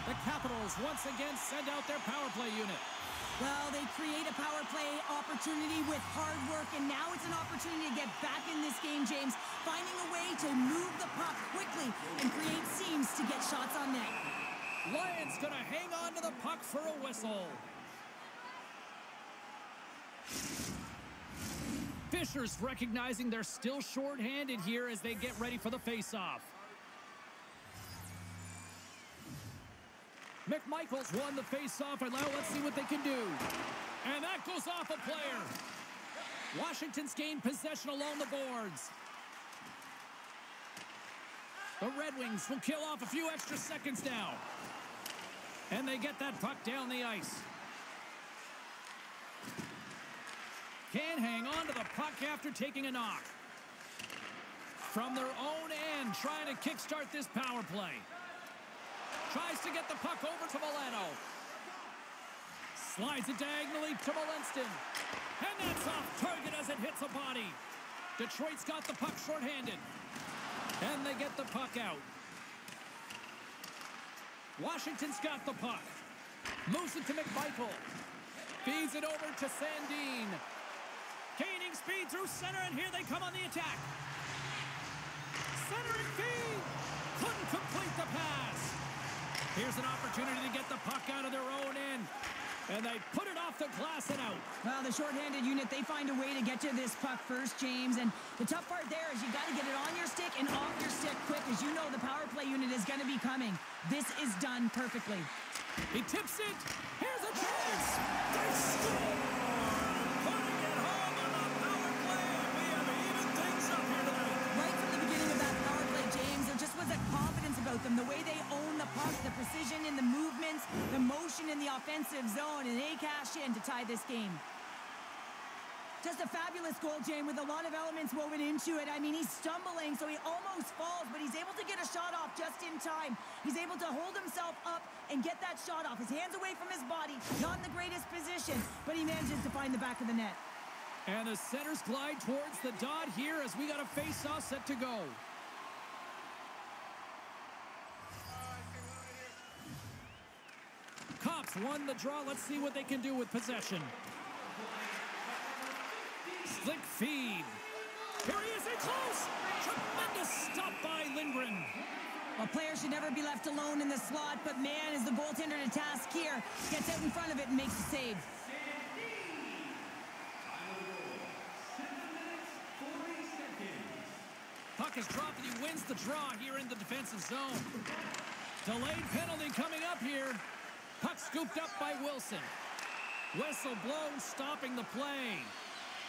The Capitals once again send out their power play unit. Well, they create a power play opportunity with hard work, and now it's an opportunity to get back in this game, James. Finding a way to move the puck quickly and create seams to get shots on net. Lions gonna hang on to the puck for a whistle. Fisher's recognizing they're still shorthanded here as they get ready for the faceoff. McMichael's won the face-off, and now let's see what they can do. And that goes off a player. Washington's gained possession along the boards. The Red Wings will kill off a few extra seconds now. And they get that puck down the ice. Can't hang on to the puck after taking a knock. From their own end, trying to kickstart this power play. Tries to get the puck over to Milano. Slides it diagonally to Malenston. And that's off target as it hits a body. Detroit's got the puck shorthanded. And they get the puck out. Washington's got the puck. Moves it to McMichael. Feeds it over to Sandine. Gaining speed through center, and here they come on the attack. Centering feed. Couldn't complete the pass. Here's an opportunity to get the puck out of their own end. And they put it off the glass and out. Well, the shorthanded unit, they find a way to get to this puck first, James. And the tough part there is you got to get it on your stick and off your stick quick. As you know, the power play unit is going to be coming. This is done perfectly. He tips it. Here's a chance. They score! Putting it home on the power play. We have even things up here tonight. Right from the beginning of that power play, James, there just was that confidence about them. The way they own the puck, the precision in the movements, the motion in the offensive zone, and they cash in to tie this game. Just a fabulous goal, Jane, with a lot of elements woven into it. I mean, he's stumbling, so he almost falls, but he's able to get a shot off just in time. He's able to hold himself up and get that shot off. His hands away from his body, not in the greatest position, but he manages to find the back of the net. And the centers glide towards the dot here as we got a face-off set to go. Kopp's won the draw. Let's see what they can do with possession. Slick feed. Here he is in close. Tremendous stop by Lindgren. A player should never be left alone in the slot, but man, is the goaltender to task here. Gets out in front of it and makes the save. Puck is dropped and he wins the draw here in the defensive zone. Delayed penalty coming up here. Puck scooped up by Wilson. Whistle blown, stopping the play.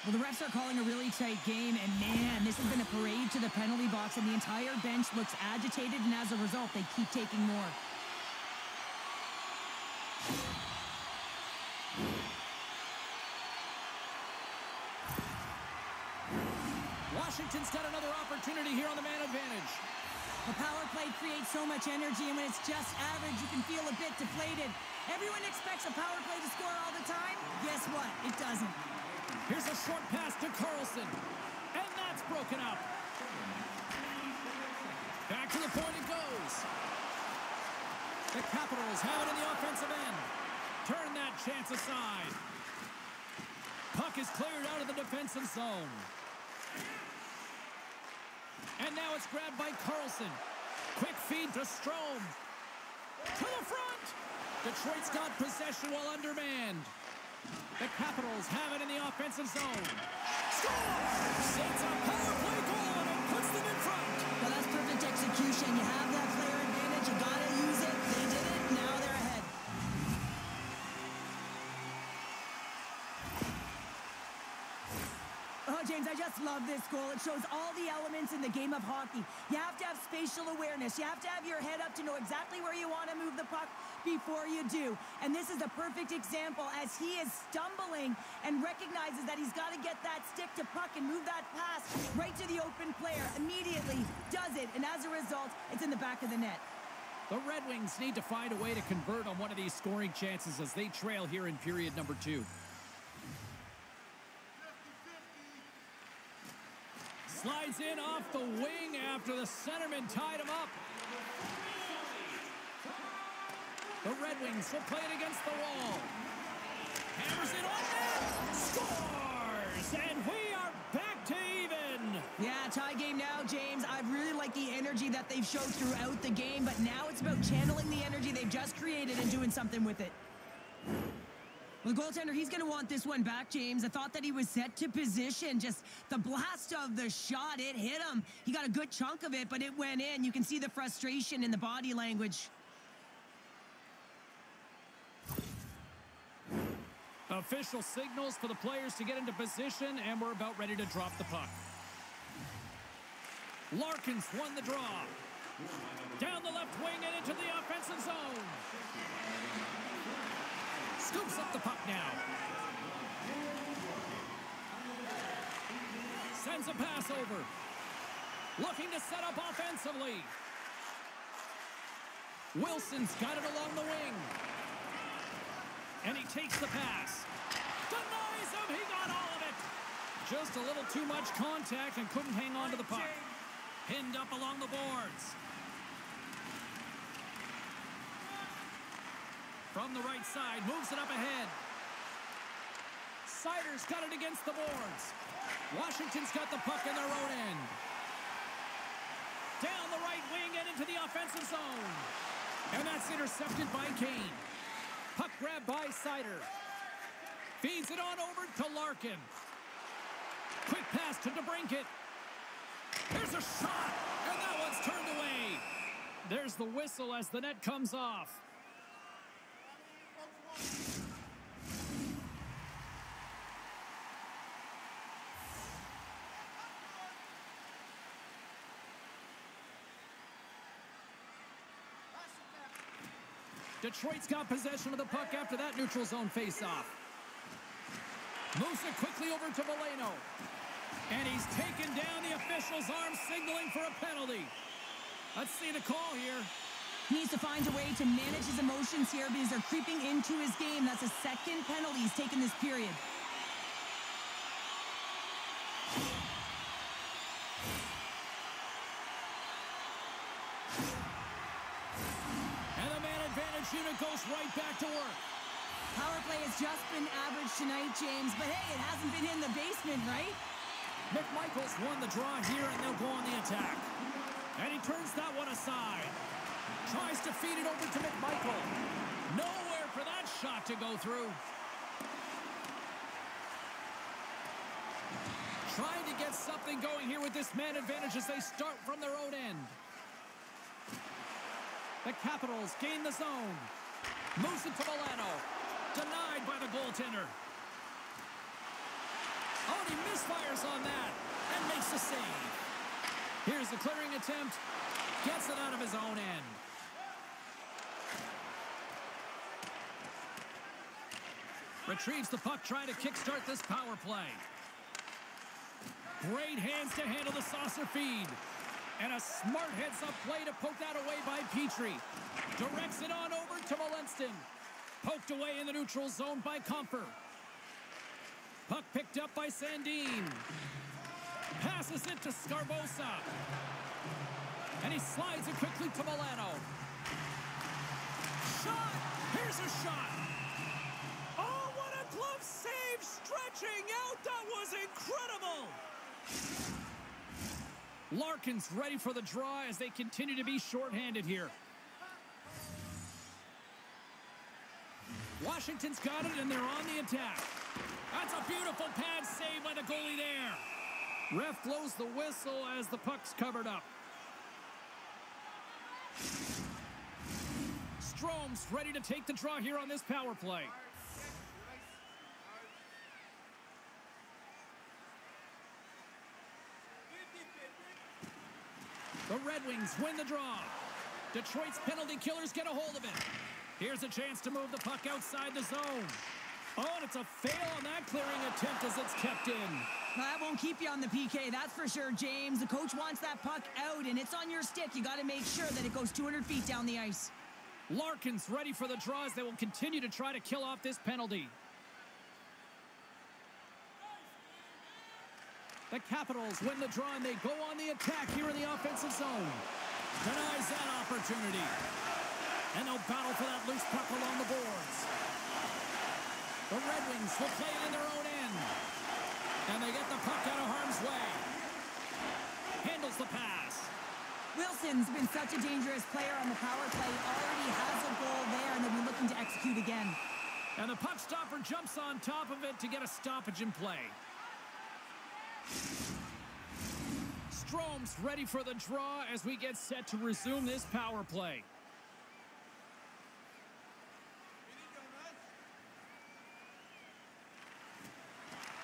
Well, the refs are calling a really tight game, and man, this has been a parade to the penalty box, and the entire bench looks agitated, and as a result, they keep taking more. Edmonton's got another opportunity here on the man advantage. A power play creates so much energy, and when it's just average, you can feel a bit deflated. Everyone expects a power play to score all the time. Guess what? It doesn't. Here's a short pass to Carlson, and that's broken up. Back to the point it goes. The Capitals have it in the offensive end. Turn that chance aside. Puck is cleared out of the defensive zone. And now it's grabbed by Carlson. Quick feed to Strome. To the front! Detroit's got possession while undermanned. The Capitals have it in the offensive zone. Scores! It's a power play goal, and it puts them in front. Well, that's perfect execution. You have that player advantage. You gotta use it. They did it. Now they're ahead. Oh, James, I just love this goal. It shows all the elements in the game of hockey. You have to have spatial awareness. You have to have your head up to know exactly where you want to move the puck before you do. And this is a perfect example as he is stumbling and recognizes that he's got to get that stick to puck and move that pass right to the open player. Immediately does it, and as a result, it's in the back of the net. The Red Wings need to find a way to convert on one of these scoring chances as they trail here in period number 2. Slides in off the wing after the centerman tied him up. The Red Wings will play it against the wall. Hammers it on net. Scores! And we are back to even. Yeah, tie game now, James. I really like the energy that they've showed throughout the game, but now it's about channeling the energy they've just created and doing something with it. Well, the goaltender, he's going to want this one back, James. I thought that he was set to position. Just the blast of the shot, it hit him. He got a good chunk of it, but it went in. You can see the frustration in the body language. Official signals for the players to get into position, and we're about ready to drop the puck. Larkin's won the draw. Down the left wing and into the offensive zone. Scoops up the puck now. Sends a pass over. Looking to set up offensively. Wilson's got it along the wing. And he takes the pass. Denies him. He got all of it. Just a little too much contact and couldn't hang on to the puck. Pinned up along the boards. From the right side, moves it up ahead. Sider's got it against the boards. Washington's got the puck in their own end. Down the right wing and into the offensive zone. And that's intercepted by Kane. Puck grabbed by Sider. Feeds it on over to Larkin. Quick pass to DeBrincat. There's a shot, and that one's turned away. There's the whistle as the net comes off. Detroit's got possession of the puck after that neutral zone faceoff. Moves it quickly over to Milano. And he's taken down. The official's arm signaling for a penalty. Let's see the call here. He needs to find a way to manage his emotions here because they're creeping into his game. That's the second penalty he's taken this period. And the man advantage unit goes right back to work. Power play has just been average tonight, James, but hey, it hasn't been in the basement, right? McMichael's won the draw here, and they'll go on the attack. And he turns that one aside. Tries to feed it over to McMichael. Nowhere for that shot to go through. Trying to get something going here with this man advantage as they start from their own end. The Capitals gain the zone. Moves it to Milano. Denied by the goaltender. Oh, and he misfires on that and makes the save. Here's the clearing attempt. Gets it out of his own end. Retrieves the puck, trying to kickstart this power play. Great hands to handle the saucer feed. And a smart heads-up play to poke that away by Petrie. Directs it on over to Malenston. Poked away in the neutral zone by Compher. Puck picked up by Sandine. Passes it to Scarbosa. And he slides it quickly to Milano. Shot! Here's a shot! Oh, what a glove save! Stretching out! That was incredible! Larkin's ready for the draw as they continue to be shorthanded here. Washington's got it, and they're on the attack. That's a beautiful pad save by the goalie there. Ref blows the whistle as the puck's covered up. Strome's ready to take the draw here on this power play. The Red Wings win the draw. Detroit's penalty killers get a hold of it. Here's a chance to move the puck outside the zone. Oh, and it's a fail on that clearing attempt as it's kept in. No, that won't keep you on the PK, that's for sure, James. The coach wants that puck out, and it's on your stick. You got to make sure that it goes 200 feet down the ice. Larkin's ready for the draws. They will continue to try to kill off this penalty. The Capitals win the draw, and they go on the attack here in the offensive zone. Denies that opportunity. And they'll battle for that loose puck along the boards. The Red Wings will play it in their own end. And they get the puck out of harm's way. Handles the pass. Wilson's been such a dangerous player on the power play. Already has a goal there, and they'll be looking to execute again. And the puck stopper jumps on top of it to get a stoppage in play. Strome's ready for the draw as we get set to resume this power play.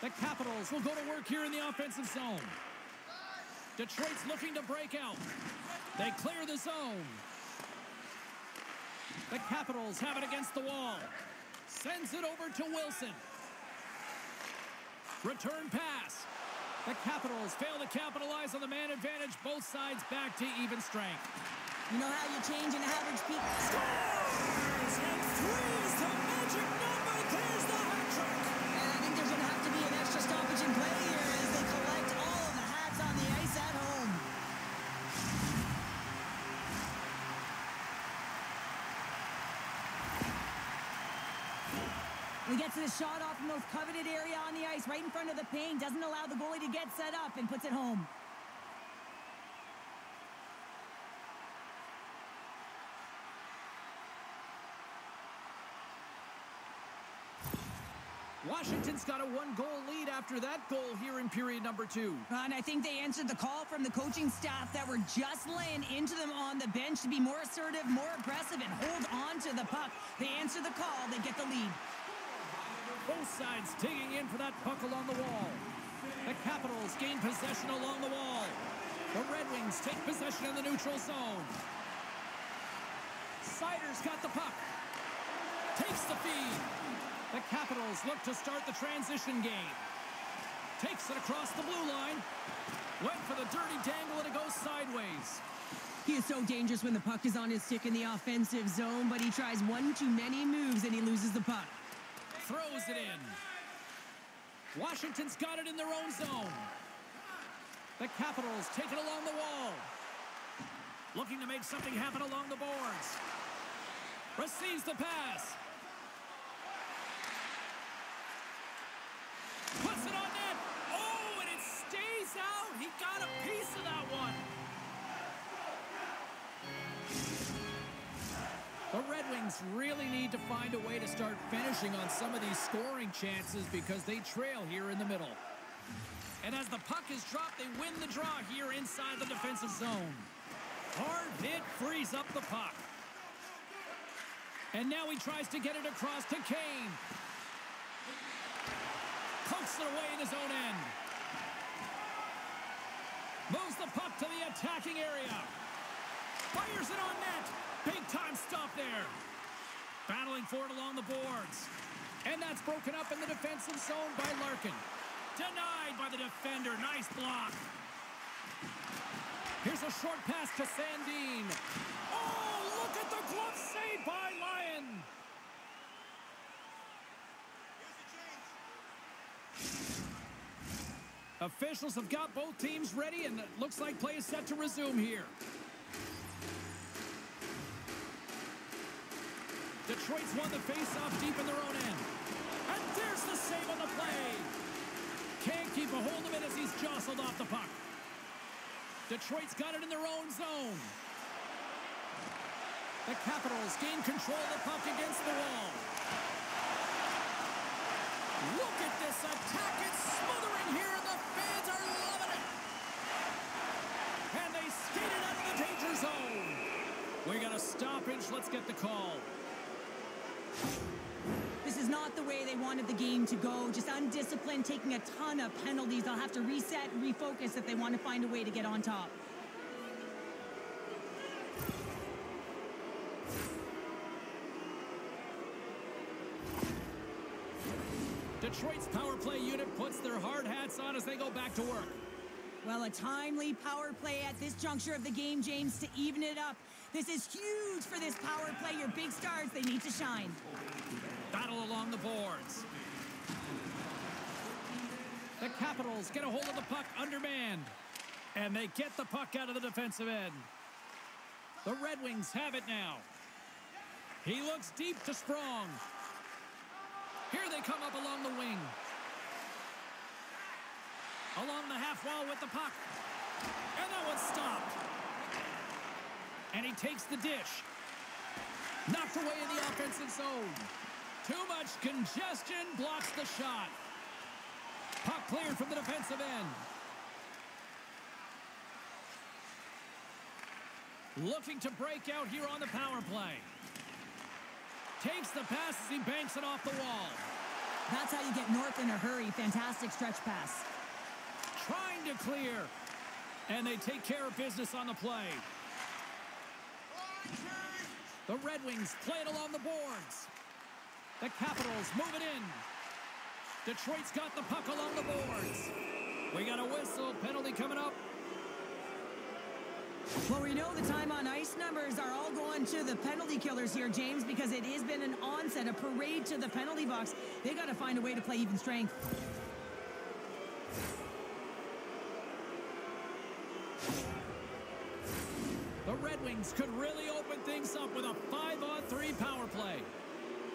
The Capitals will go to work here in the offensive zone. Detroit's looking to break out. They clear the zone. The Capitals have it against the wall. Sends it over to Wilson. Return pass. The Capitals fail to capitalize on the man advantage. Both sides back to even strength. You know how you change an average peak. Scores! And three is the magic number. There's the hat trick. Stoppage in play here as they collect all of the hats on the ice at home. We get to the shot off the most coveted area on the ice, right in front of the paint. Doesn't allow the goalie to get set up and puts it home. Washington's got a one-goal lead after that goal here in period number 2. And I think they answered the call from the coaching staff that were just laying into them on the bench to be more assertive, more aggressive, and hold on to the puck. They answer the call, they get the lead. Both sides digging in for that puck along the wall. The Capitals gain possession along the wall. The Red Wings take possession in the neutral zone. Sider's got the puck. Takes the feed. The Capitals look to start the transition game. Takes it across the blue line. Went for the dirty dangle and it goes sideways. He is so dangerous when the puck is on his stick in the offensive zone, but he tries one too many moves and he loses the puck. Throws it in. Washington's got it in their own zone. The Capitals take it along the wall. Looking to make something happen along the boards. Receives the pass. Puts it on net. Oh, and it stays out. He got a piece of that one. The Red Wings really need to find a way to start finishing on some of these scoring chances because they trail here in the middle. And as the puck is dropped, they win the draw here inside the defensive zone. Hard hit frees up the puck. And now he tries to get it across to Kane. Pokes it away in his own end. Moves the puck to the attacking area. Fires it on net. Big time stop there. Battling for it along the boards. And that's broken up in the defensive zone by Larkin. Denied by the defender. Nice block. Here's a short pass to Sandine. Oh, look at the glove save by Lyon. Officials have got both teams ready, and it looks like play is set to resume here. Detroit's won the faceoff deep in their own end. And there's the save on the play. Can't keep a hold of it as he's jostled off the puck. Detroit's got it in their own zone. The Capitals gain control of the puck against the wall. Look at this attack. It's smothering here, and the fans are loving it. And they skated out of the danger zone. We got a stoppage. Let's get the call. This is not the way they wanted the game to go. Just undisciplined, taking a ton of penalties. They'll have to reset and refocus if they want to find a way to get on top. Detroit's power play unit puts their hard hats on as they go back to work. Well, a timely power play at this juncture of the game, James, to even it up. This is huge for this power play. Your big stars, they need to shine. Battle along the boards. The Capitals get a hold of the puck undermanned. And they get the puck out of the defensive end. The Red Wings have it now. He looks deep to Strong. Here they come up along the wing. Along the half wall with the puck. And that one's stopped. And he takes the dish. Knocked away in the offensive zone. Too much congestion blocks the shot. Puck cleared from the defensive end. Looking to break out here on the power play. Takes the pass as he banks it off the wall. That's how you get north in a hurry. Fantastic stretch pass. Trying to clear. And they take care of business on the play. The Red Wings play it along the boards. The Capitals move it in. Detroit's got the puck along the boards. We got a whistle. Penalty coming up. Well, we know the time on ice numbers are all going to the penalty killers here, James, because it has been an onset, a parade to the penalty box. They got to find a way to play even strength. The Red Wings could really open things up with a 5-on-3 power play.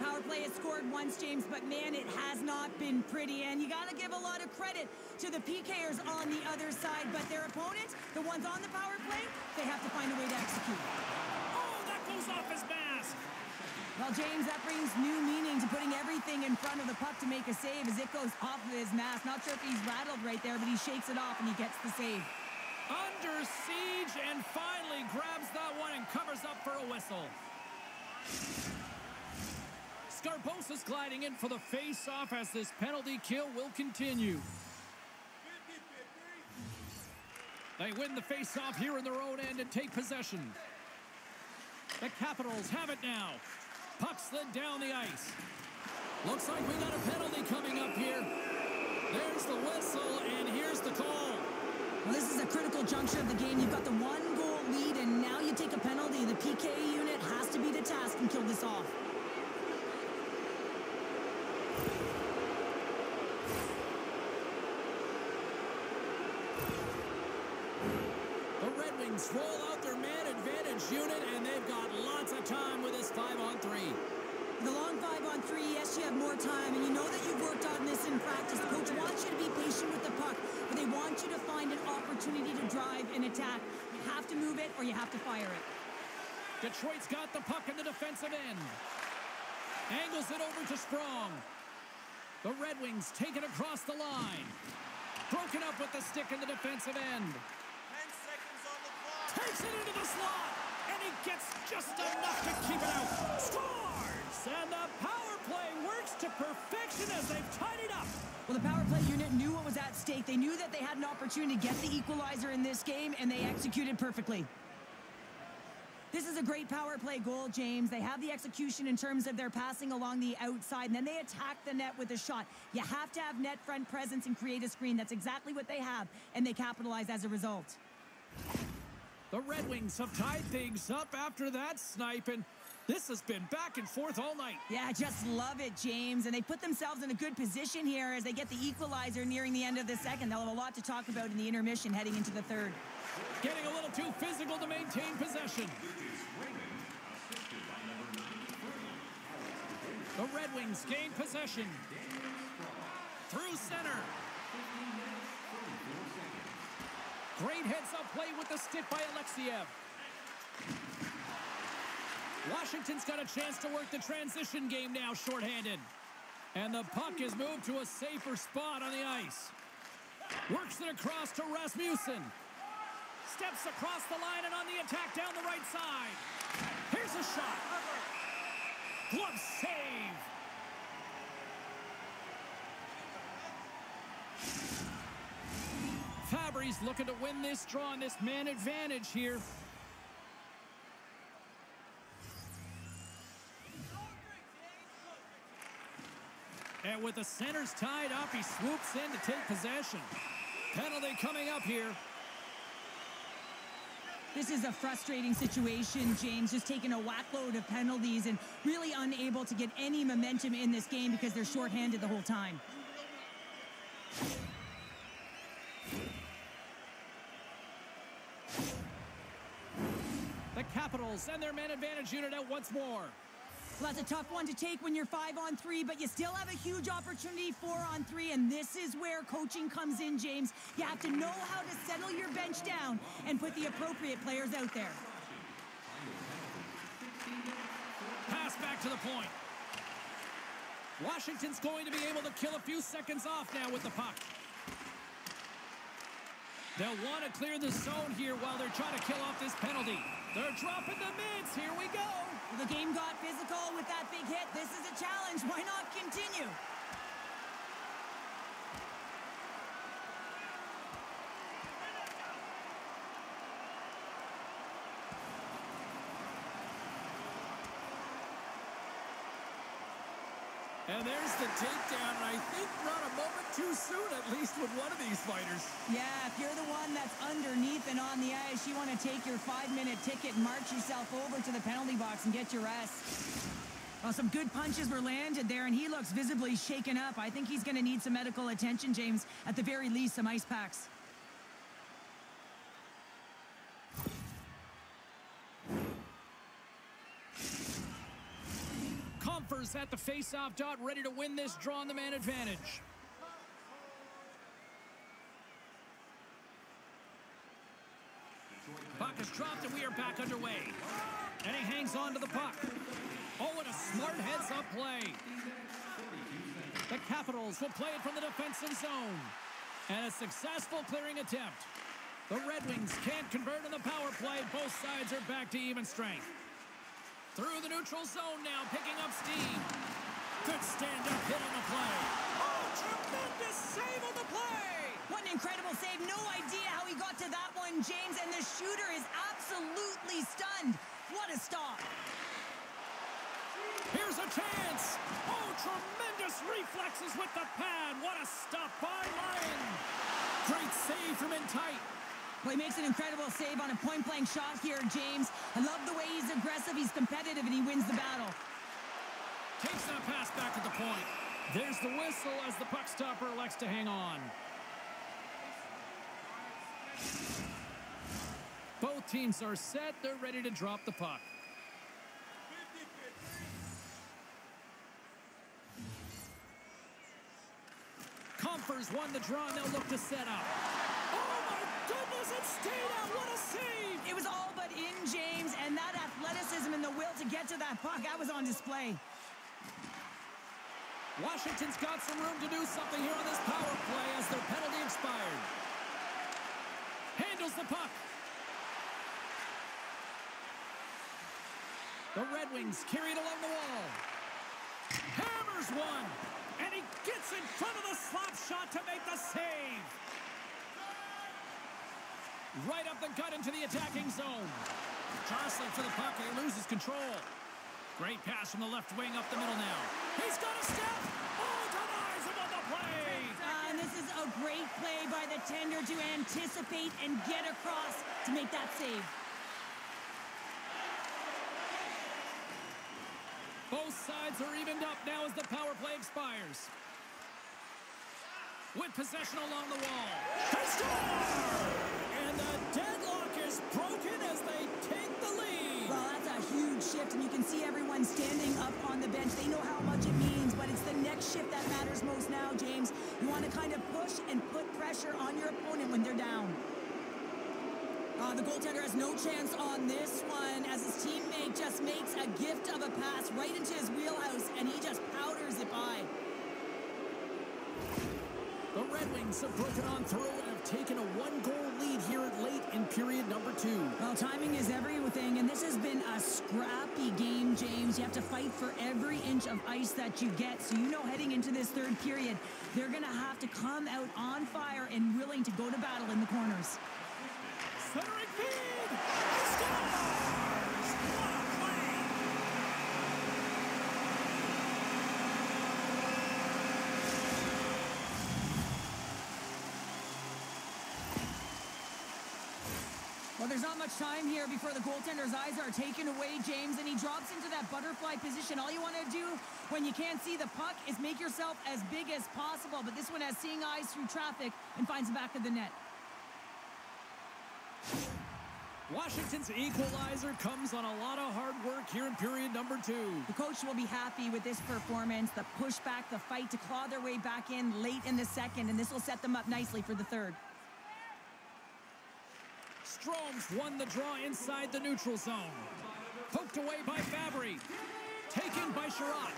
Power play has scored once, James, but man, it has not been pretty. And you got to give a lot of credit to the PKers on the other side, but their opponents, the ones on the power play, they have to find a way to execute. Oh, that goes off his mask. Well, James, that brings new meaning to putting everything in front of the puck to make a save as it goes off of his mask. Not sure if he's rattled right there, but he shakes it off and he gets the save. Under siege, and finally grabs that one and covers up for a whistle. Scarbosa's gliding in for the face-off as this penalty kill will continue. They win the face-off here in their own end and take possession. The Capitals have it now. Puck slid down the ice. Looks like we got a penalty coming up here. There's the whistle, and here's the call. Well, this is a critical juncture of the game. You've got the one-goal lead, and now you take a penalty. The PK unit has to be the task and kill this off. The Red Wings roll out their man-advantage unit, and they've got lots of time with this 5-on-3. The long 5-on-3, yes, you have more time, and you know that you've worked on this in practice. The coach wants you to be patient with the puck, but they want you to find an opportunity to drive and attack. You have to move it, or you have to fire it. Detroit's got the puck in the defensive end. Angles it over to Strong. The Red Wings take it across the line. Broken up with the stick in the defensive end. 10 seconds on the clock. Takes it into the slot, and he gets just enough to keep it out. Score! And the power play works to perfection as they've tidied up. Well, the power play unit knew what was at stake. They knew that they had an opportunity to get the equalizer in this game, and they executed perfectly. This is a great power play goal, James. They have the execution in terms of their passing along the outside, and then they attack the net with a shot. You have to have net front presence and create a screen. That's exactly what they have, and they capitalize as a result. The Red Wings have tied things up after that snipe, and this has been back and forth all night. Yeah, I just love it, James. And they put themselves in a good position here as they get the equalizer nearing the end of the second. They'll have a lot to talk about in the intermission heading into the third. Getting a little too physical to maintain possession. The Red Wings gain possession. Through center. Great heads-up play with the stick by Alexiev. Washington's got a chance to work the transition game now, shorthanded. And the puck is moved to a safer spot on the ice. Works it across to Rasmussen. Steps across the line and on the attack down the right side. Here's a shot. Glove save. Fabry's looking to win this draw and this man advantage here. And with the centers tied up, he swoops in to take possession. Penalty coming up here. This is a frustrating situation, James, just taking a whackload of penalties and really unable to get any momentum in this game because they're shorthanded the whole time. The Capitals and their man advantage unit out once more. Well, that's a tough one to take when you're 5-on-3, but you still have a huge opportunity 4-on-3, and this is where coaching comes in, James. You have to know how to settle your bench down and put the appropriate players out there. Pass back to the point. Washington's going to be able to kill a few seconds off now with the puck. They'll want to clear the zone here while they're trying to kill off this penalty. They're dropping the mids. Here we go. Well, the game got physical with that big hit. This is a challenge. Why not continue? And there's the takedown, and I think not a moment too soon, at least with one of these fighters. Yeah, if you're the one that's underneath and on the ice, you want to take your 5-minute ticket and march yourself over to the penalty box and get your rest. Well, some good punches were landed there, and he looks visibly shaken up. I think he's going to need some medical attention, James. At the very least, some ice packs. Comphers at the face-off dot, ready to win this draw on the man advantage. Puck is dropped, and we are back underway. And he hangs on to the puck. Oh, and a smart heads-up play. The Capitals will play it from the defensive zone. And a successful clearing attempt. The Red Wings can't convert in the power play. Both sides are back to even strength. Through the neutral zone now, picking up steam. Good stand-up hit on the play. Oh, tremendous save on the play! What an incredible save. No idea how he got to that one, James, and the shooter is absolutely stunned. What a stop. Here's a chance. Oh, tremendous reflexes with the pad. What a stop by Ryan. Great save from in tight. Well, he makes an incredible save on a point-blank shot here, James. I love the way he's aggressive, he's competitive, and he wins the battle. Takes that pass back to the point. There's the whistle as the puck stopper elects to hang on. Both teams are set. They're ready to drop the puck. Comfort's won the draw, and they'll look to set up. Goodness, it stayed out. What a save. It was all but in, James, and that athleticism and the will to get to that puck, that was on display. Washington's got some room to do something here on this power play as their penalty expired. Handles the puck. The Red Wings carry it along the wall. Hammers one, and he gets in front of the slap shot to make the save. Right up the gut into the attacking zone. Jostling for the puck, and he loses control. Great pass from the left wing up the middle now. He's got a step! Oh, denies him on the play! And this is a great play by the tender to anticipate and get across to make that save. Both sides are evened up now as the power play expires. With possession along the wall. They score! And the deadlock is broken as they take the lead. Well, that's a huge shift, and you can see everyone standing up on the bench. They know how much it means, but it's the next shift that matters most now, James. You want to kind of push and put pressure on your opponent when they're down. The goaltender has no chance on this one as his teammate just makes a gift of a pass right into his wheelhouse, and he just powders it by. The Red Wings have broken on through and have taken a one-goal lead here at late in period number 2. Well, timing is everything, and this has been a scrappy game, James. You have to fight for every inch of ice that you get, so you know heading into this third period, they're going to have to come out on fire and willing to go to battle in the corners. Centering feed! He scores! What a play! Well, there's not much time here before the goaltender's eyes are taken away, James, and he drops into that butterfly position. All you want to do when you can't see the puck is make yourself as big as possible, but this one has seeing eyes through traffic and finds the back of the net. Washington's equalizer comes on a lot of hard work here in period number 2. The coach will be happy with this performance, the pushback, the fight to claw their way back in late in the second, and this will set them up nicely for the third. Strome's won the draw inside the neutral zone. Poked away by Fabry. Taken by Sherratt.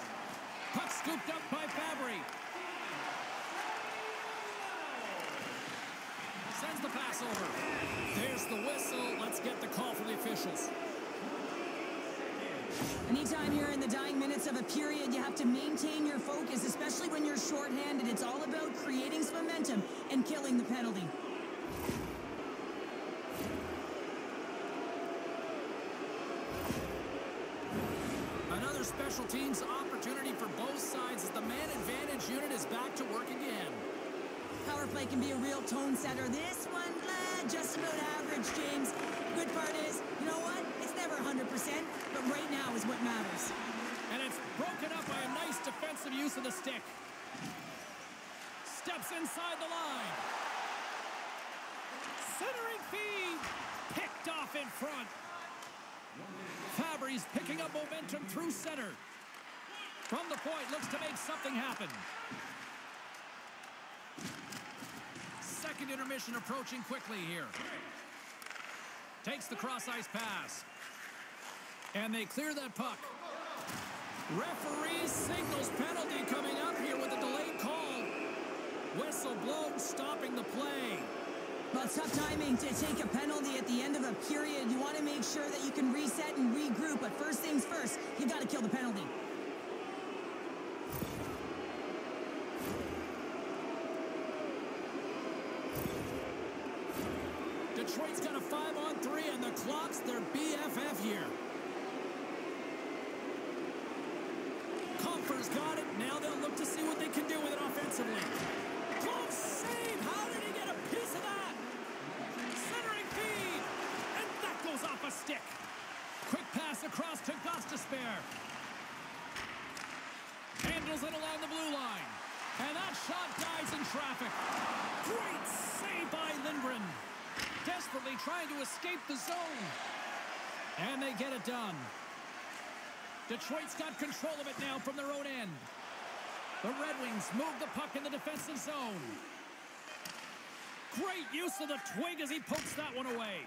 Puck scooped up by Fabry. Sends the pass over. There's the whistle. Let's get the call from the officials. Anytime you're in the dying minutes of a period, you have to maintain your focus, especially when you're shorthanded. It's all about creating some momentum and killing the penalty. Another special teams opportunity for both sides as the man advantage unit is back to work again. Power play can be a real tone setter. This one, just about average, James. Good part is, you know what? It's never 100%, but right now is what matters. And it's broken up by a nice defensive use of the stick. Steps inside the line. Centering feed. Picked off in front. Fabry's picking up momentum through center. From the point, looks to make something happen. Second intermission approaching quickly here. Takes the cross-ice pass. And they clear that puck. Referee signals penalty coming up here with a delayed call. Whistle blown, stopping the play. Well, it's tough timing to take a penalty at the end of a period. You want to make sure that you can reset and regroup. But first things first, you got to kill the penalty. Detroit's got a 5-on-3, and the clock's their BFF here. Comfort's got it. Now they'll look to see what they can do with it offensively. Close save! How did he get a piece of that? Centering feed! And that goes off a stick. Quick pass across to Gostisbehere. Handles it along the blue line. And that shot dies in traffic. Great save by Lindgren. Desperately trying to escape the zone. And they get it done. Detroit's got control of it now from their own end. The Red Wings move the puck in the defensive zone. Great use of the twig as he pokes that one away.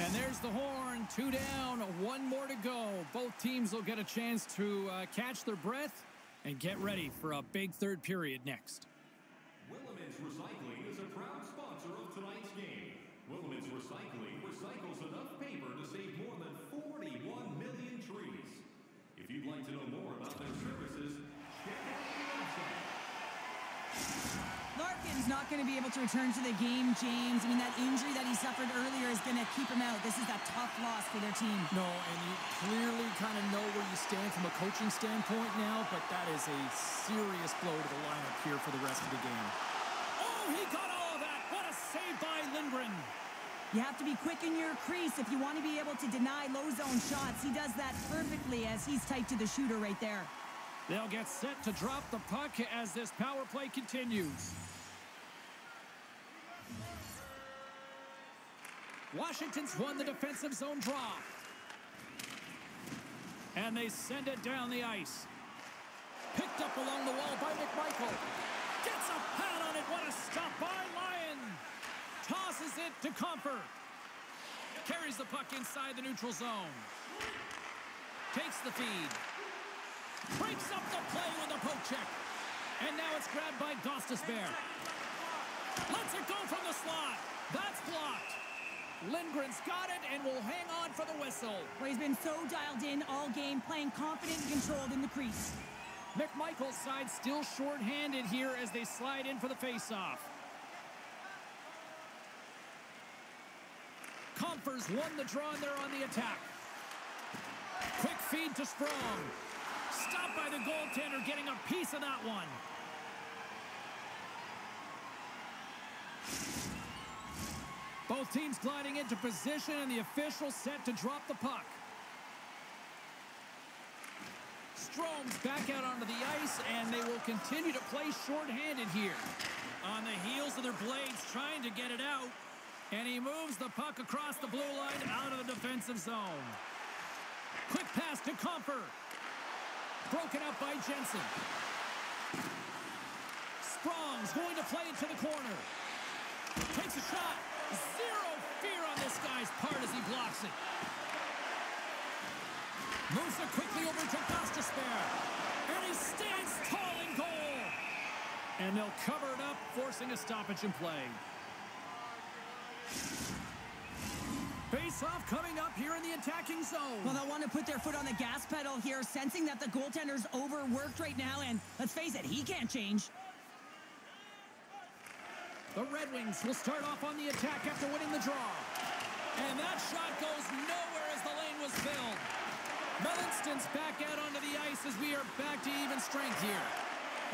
And there's the horn. 2 down, 1 more to go. Both teams will get a chance to catch their breath and get ready for a big third period next. Williman's Recycling is a proud sponsor of tonight's game. Williman's Recycling recycles enough paper to save more than 41 million trees. If you'd like to know more about their services, he's not going to be able to return to the game, James. I mean, that injury that he suffered earlier is going to keep him out. This is a tough loss for their team. No, and you clearly kind of know where you stand from a coaching standpoint now, but that is a serious blow to the lineup here for the rest of the game. Oh, he got all of that. What a save by Lindgren. You have to be quick in your crease if you want to be able to deny low zone shots. He does that perfectly as he's tight to the shooter right there. They'll get set to drop the puck as this power play continues. Washington's won the defensive zone drop. And they send it down the ice. Picked up along the wall by McMichael. Gets a pad on it. What a stop by Lyon. Tosses it to Comfort. Carries the puck inside the neutral zone. Takes the feed. Breaks up the play with a poke check. And now it's grabbed by Gostisbehere. Let's it go from the slot. That's blocked. Lindgren's got it and will hang on for the whistle. Well, he's been so dialed in all game, playing confident and controlled in the crease. McMichael's side still shorthanded here as they slide in for the faceoff. Compher's won the draw and they're on the attack. Quick feed to Strong. Stopped by the goaltender, getting a piece of that one. Both teams gliding into position, and the official set to drop the puck. Strome's back out onto the ice, and they will continue to play shorthanded here. On the heels of their blades, trying to get it out, and he moves the puck across the blue line out of the defensive zone. Quick pass to Compher. Broken up by Jensen. Sprong's going to play it to the corner. Takes a shot. Zero fear on this guy's part as he blocks it. Musa quickly over to Gostisbehere. And he stands tall in goal. And they'll cover it up, forcing a stoppage in play. Face-off coming up here in the attacking zone. Well, they'll want to put their foot on the gas pedal here, sensing that the goaltender's overworked right now, and let's face it, he can't change. The Red Wings will start off on the attack after winning the draw. And that shot goes nowhere as the lane was filled. Malenston's back out onto the ice as we are back to even strength here.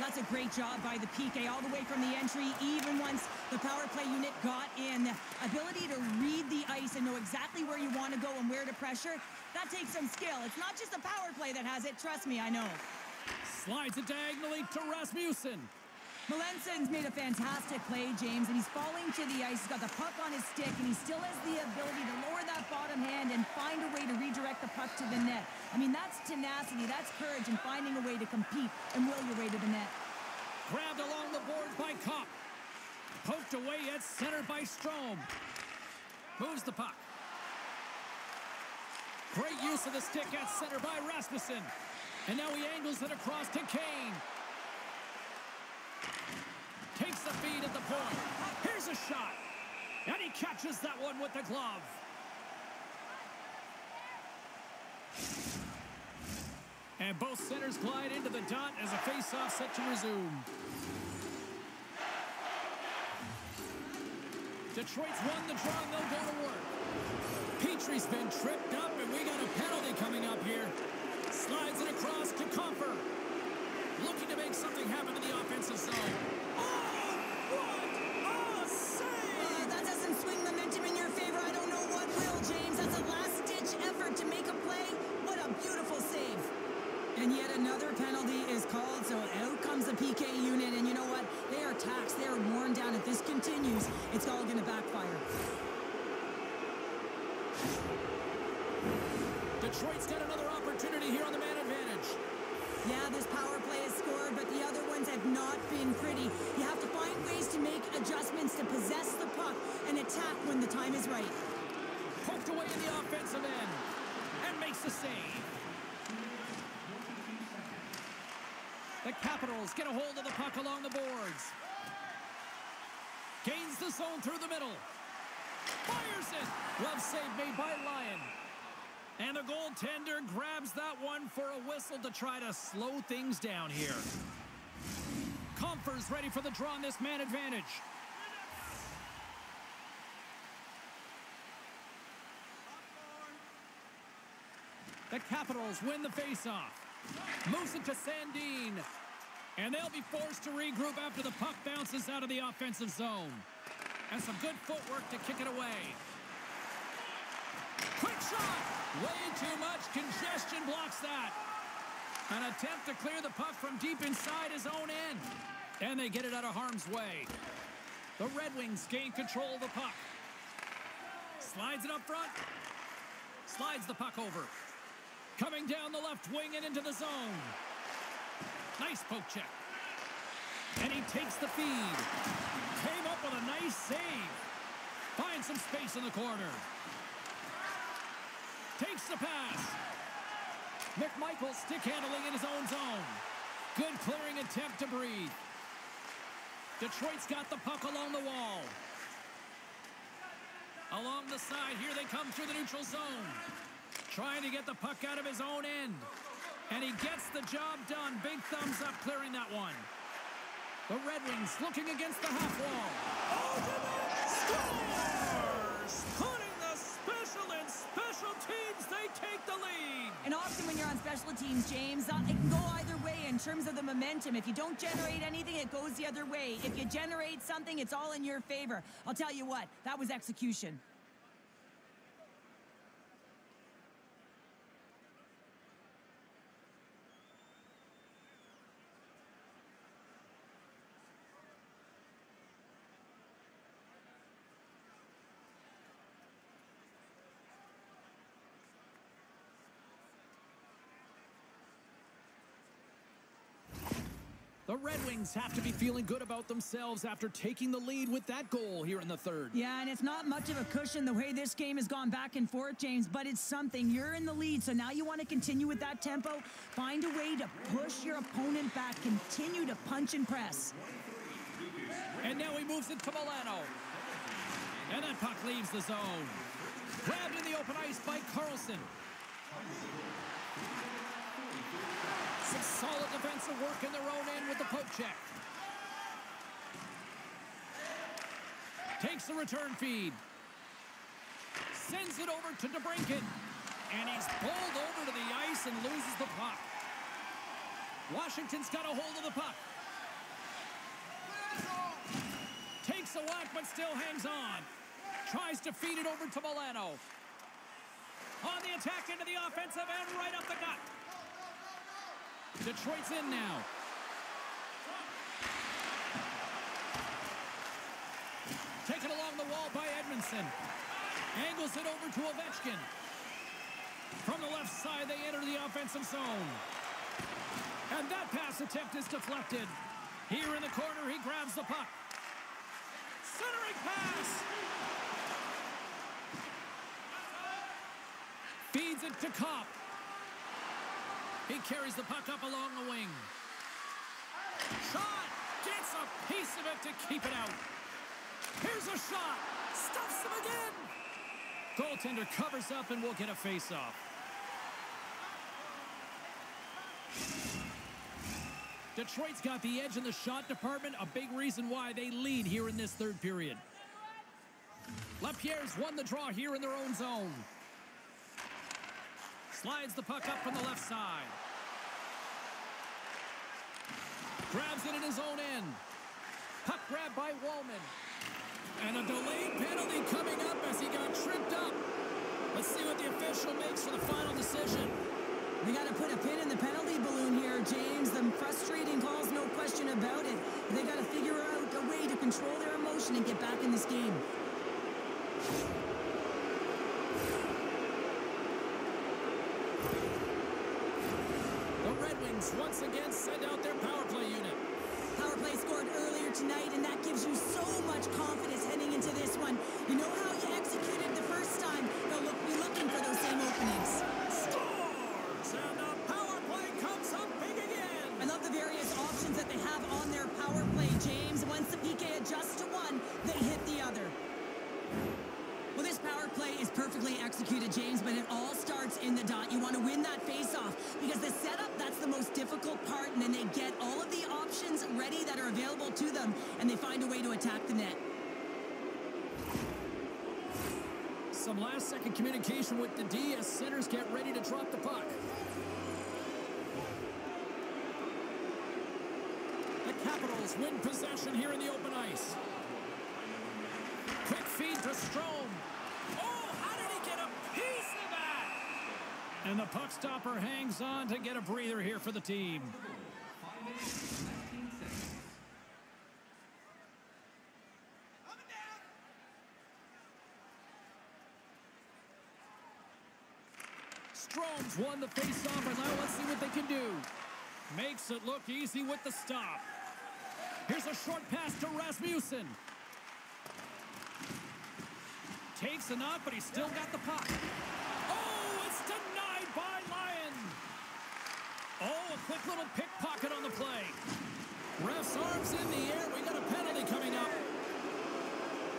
That's a great job by the PK all the way from the entry, even once the power play unit got in. The ability to read the ice and know exactly where you want to go and where to pressure, that takes some skill. It's not just the power play that has it. Trust me, I know. Slides it diagonally to Rasmussen. Malenson's made a fantastic play, James, and he's falling to the ice. He's got the puck on his stick, and he still has the ability to lower that bottom hand and find a way to redirect the puck to the net. I mean, that's tenacity, that's courage, and finding a way to compete and will your way to the net. Grabbed along the boards by Kopp. Poked away at center by Strome. Moves the puck. Great use of the stick at center by Rasmussen. And now he angles it across to Kane. Takes the feed at the point. Here's a shot. And he catches that one with the glove. And both centers glide into the dot as a face-off set to resume. Detroit's won the draw and they'll go to work. Petrie's been tripped up and we got a penalty coming up here. Slides it across to Comfort. Looking to make something happen to the offensive zone. Oh, what a save! That doesn't swing momentum in your favor. I don't know what will, James. That's a last-ditch effort to make a play. What a beautiful save. And yet another penalty is called, so out comes the PK unit. And you know what? They are taxed. They are worn down. If this continues, it's all going to backfire. Detroit's got another opportunity here on the man advantage. Yeah, this power play has scored, but the other ones have not been pretty. You have to find ways to make adjustments to possess the puck and attack when the time is right. Poked away in the offensive end and makes the save. The Capitals get a hold of the puck along the boards. Gains the zone through the middle. Fires it. Glove save made by Lyon. And the goaltender grabs that one for a whistle to try to slow things down here. Comfer Compher's ready for the draw on this man advantage. The Capitals win the faceoff. Musa to Sandine. And they'll be forced to regroup after the puck bounces out of the offensive zone. And some good footwork to kick it away. Quick shot! Way too much. Congestion blocks that. An attempt to clear the puck from deep inside his own end. And they get it out of harm's way. The Red Wings gain control of the puck. Slides it up front. Slides the puck over. Coming down the left wing and into the zone. Nice poke check. And he takes the feed. Came up with a nice save. Finds some space in the corner. Takes the pass. McMichael stick handling in his own zone. Good clearing attempt to breathe. Detroit's got the puck along the wall. Along the side, here they come through the neutral zone. Trying to get the puck out of his own end. And he gets the job done. Big thumbs up clearing that one. The Red Wings looking against the half wall. Ultimate scores! Putting the special in special teams, they take the lead. And often when you're on special teams, James, it can go either way in terms of the momentum. If you don't generate anything, it goes the other way. If you generate something, it's all in your favor. I'll tell you what, that was execution. The Red Wings have to be feeling good about themselves after taking the lead with that goal here in the third. Yeah, and it's not much of a cushion the way this game has gone back and forth, James, but it's something. You're in the lead, so now you want to continue with that tempo. Find a way to push your opponent back. Continue to punch and press. And now he moves it to Milano. And that puck leaves the zone. Grabbed in the open ice by Carlson. Some solid defensive work in their own end with the poke check. Takes the return feed. Sends it over to DeBrincat. And he's pulled over to the ice and loses the puck. Washington's got a hold of the puck. Takes a whack but still hangs on. Tries to feed it over to Milano. On the attack into the offensive end, right up the gut. Detroit's in now. Taken along the wall by Edmondson. Angles it over to Ovechkin. From the left side, they enter the offensive zone. And that pass attempt is deflected. Here in the corner, he grabs the puck. Centering pass. Feeds it to Kopp. He carries the puck up along the wing. Shot! Gets a piece of it to keep it out. Here's a shot! Stuffs him again! Goaltender covers up and we'll get a face-off. Detroit's got the edge in the shot department, a big reason why they lead here in this third period. LaPierre's won the draw here in their own zone. Slides the puck up from the left side. Grabs it in his own end. Puck grabbed by Wallman. And a delayed penalty coming up as he got tripped up. Let's see what the official makes for the final decision. We got to put a pin in the penalty balloon here, James. The frustrating calls, no question about it. They got to figure out a way to control their emotion and get back in this game. Once again send out their power play unit. Power play scored earlier tonight, and that gives you so much confidence heading into this one. You know how you executed the first time. They'll be looking for those same openings. Scores! And the power play comes up big again. I love the various options that they have on their power play, James. Once the PK adjusts to one, they hit the other. Well, this power play is perfectly executed, James, but it all starts in the dot. You want to win that faceoff because the setup, that's the most difficult part, and then they get all of the options ready that are are available to them, and they find a way to attack the net. Some last-second communication with the D as centers get ready to drop the puck. The Capitals win possession here in the open ice. Quick feed to Strome. Oh, how did he get a piece of that? And the puck stopper hangs on to get a breather here for the team. Strome's won the faceoff, and now let's see what they can do. Makes it look easy with the stop. Here's a short pass to Rasmussen. Takes a knock, but he's still got the puck. Oh, it's denied by Lyon. Oh, a quick little pickpocket on the play. Ref's arms in the air. We got a penalty coming up.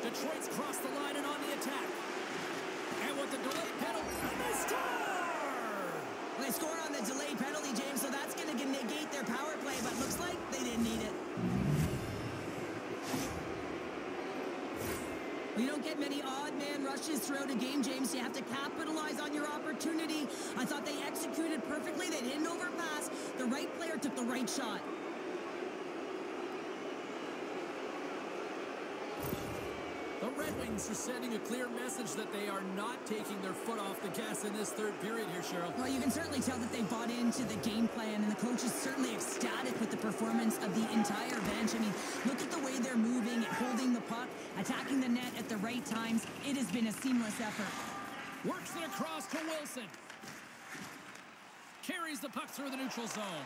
Detroit's crossed the line and on the attack. And with the delayed penalty, and they score! They score on the delayed penalty, James, so that's going to negate their power play, but looks like they didn't need it. You don't get many odd man rushes throughout a game, James. You have to capitalize on your opportunity. I thought they executed perfectly. They didn't overpass. The right player took the right shot. The Red Wings are sending a clear message that they are not taking their foot off the gas in this third period here, Cheryl. Well, you can certainly tell that they bought into the game plan, and the coach is certainly ecstatic with the performance of the entire bench. I mean, look at the way they're moving, holding the puck, attacking the net at the right times. It has been a seamless effort. Works it across to Wilson. Carries the puck through the neutral zone.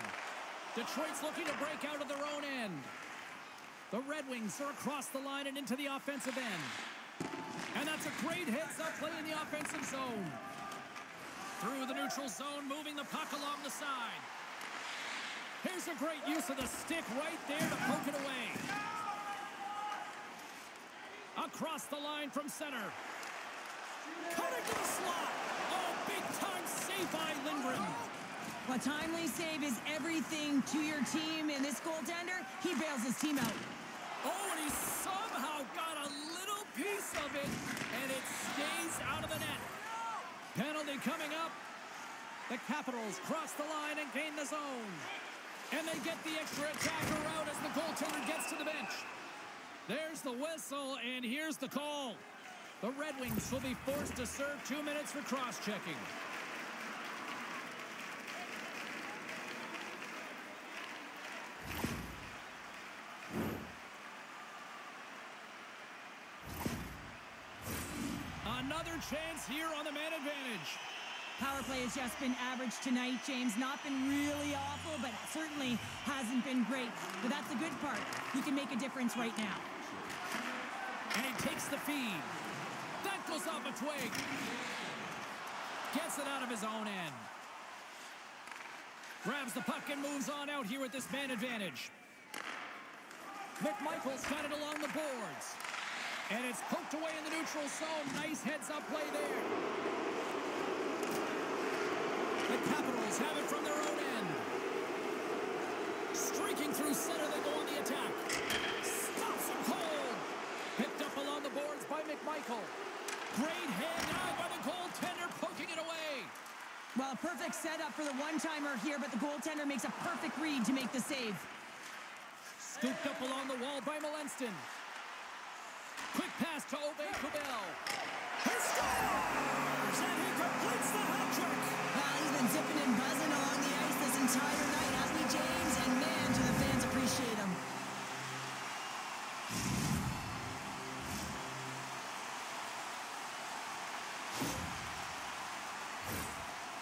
Detroit's looking to break out of their own end. The Red Wings are across the line and into the offensive end. And that's a great heads-up play in the offensive zone. Through the neutral zone, moving the puck along the side. Here's a great use of the stick right there to poke it away. Across the line from center. Cut it to the slot. Oh, big-time save by Lindgren. A timely save is everything to your team, and this goaltender, he bails his team out. Oh, and he somehow got a little piece of it, and it stays out of the net. Penalty coming up. The Capitals cross the line and gain the zone. And they get the extra attacker out as the goaltender gets to the bench. There's the whistle, and here's the call. The Red Wings will be forced to serve 2 minutes for cross-checking. Another chance here on the man advantage. Power play has just been average tonight, James. Not been really awful, but certainly hasn't been great. But that's the good part. You can make a difference right now. And he takes the feed. That goes off a twig. Gets it out of his own end. Grabs the puck and moves on out here with this man advantage. McMichael's got it along the boards. And it's poked away in the neutral zone. Nice heads-up play there. The Capitals have it from their own end. Streaking through center, they go on the attack. Stops him cold. Picked up along the boards by McMichael. Great hand now by the goaltender, poking it away. Well, perfect setup for the one-timer here, but the goaltender makes a perfect read to make the save. Scooped up along the wall by Malenston. Quick pass to Obey Kubel. He scores! And he completes the hat trick! Well, he's been zipping and buzzing along the ice this entire night, hasn't he, James? And man, do the fans appreciate him.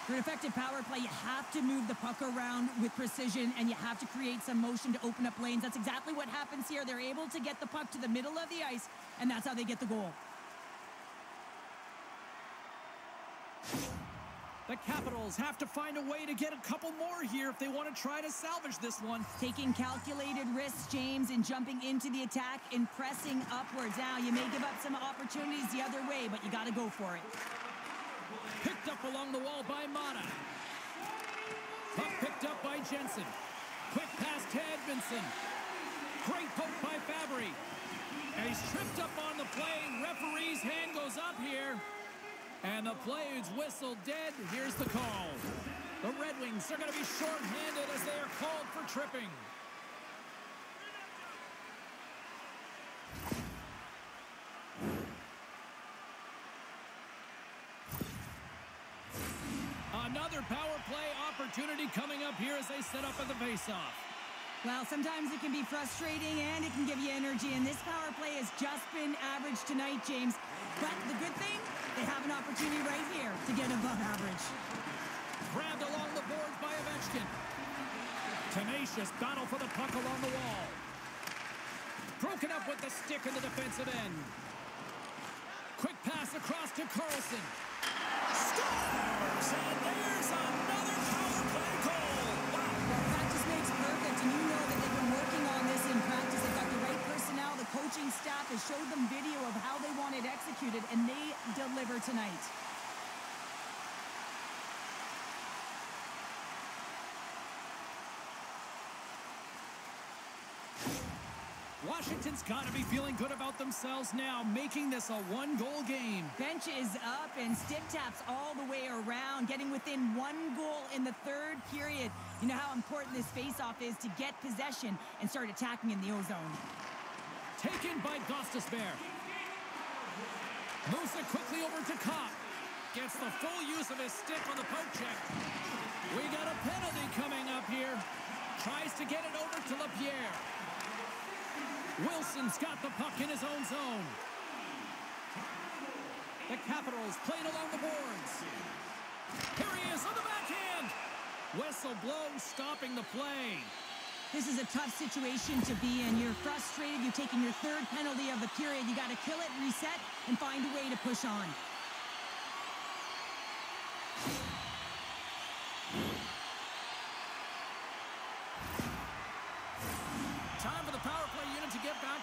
For an effective power play, you have to move the puck around with precision, and you have to create some motion to open up lanes. That's exactly what happens here. They're able to get the puck to the middle of the ice, and that's how they get the goal. The Capitals have to find a way to get a couple more here if they want to try to salvage this one. Taking calculated risks, James, and jumping into the attack and pressing upwards. Now, you may give up some opportunities the other way, but you got to go for it. Picked up along the wall by Mata. Puck picked up by Jensen. Quick pass to Edmondson. Great poke by Fabry. And he's tripped up on the play. Referee's hand goes up here. And the play is whistled dead. Here's the call. The Red Wings are going to be shorthanded as they are called for tripping. Another power play opportunity coming up here as they set up at the faceoff. Well, sometimes it can be frustrating and it can give you energy, and this power play has just been average tonight, James. But the good thing, they have an opportunity right here to get above average. Grabbed along the boards by Ovechkin. Tenacious battle for the puck along the wall. Broken up with the stick in the defensive end. Quick pass across to Carlson. Scores! And there's another power play goal! Wow! Well, practice makes perfect, and you know that they've been working on this in practice. They've got the right personnel. The coaching staff has showed them video of how they want it executed, and they deliver tonight. Washington's got to be feeling good about themselves now, making this a one-goal game. Bench is up and stick taps all the way around, getting within one goal in the third period. You know how important this faceoff is to get possession and start attacking in the O-zone. Taken by Gostisbehere. Musa quickly over to Kopp. Gets the full use of his stick on the poke check. We got a penalty coming up here. Tries to get it over to LaPierre. Wilson's got the puck in his own zone. The Capitals playing along the boards. Here he is on the backhand. Whistle blows, stopping the play. This is a tough situation to be in. You're frustrated. You're taking your third penalty of the period. You got to kill it, reset, and find a way to push on.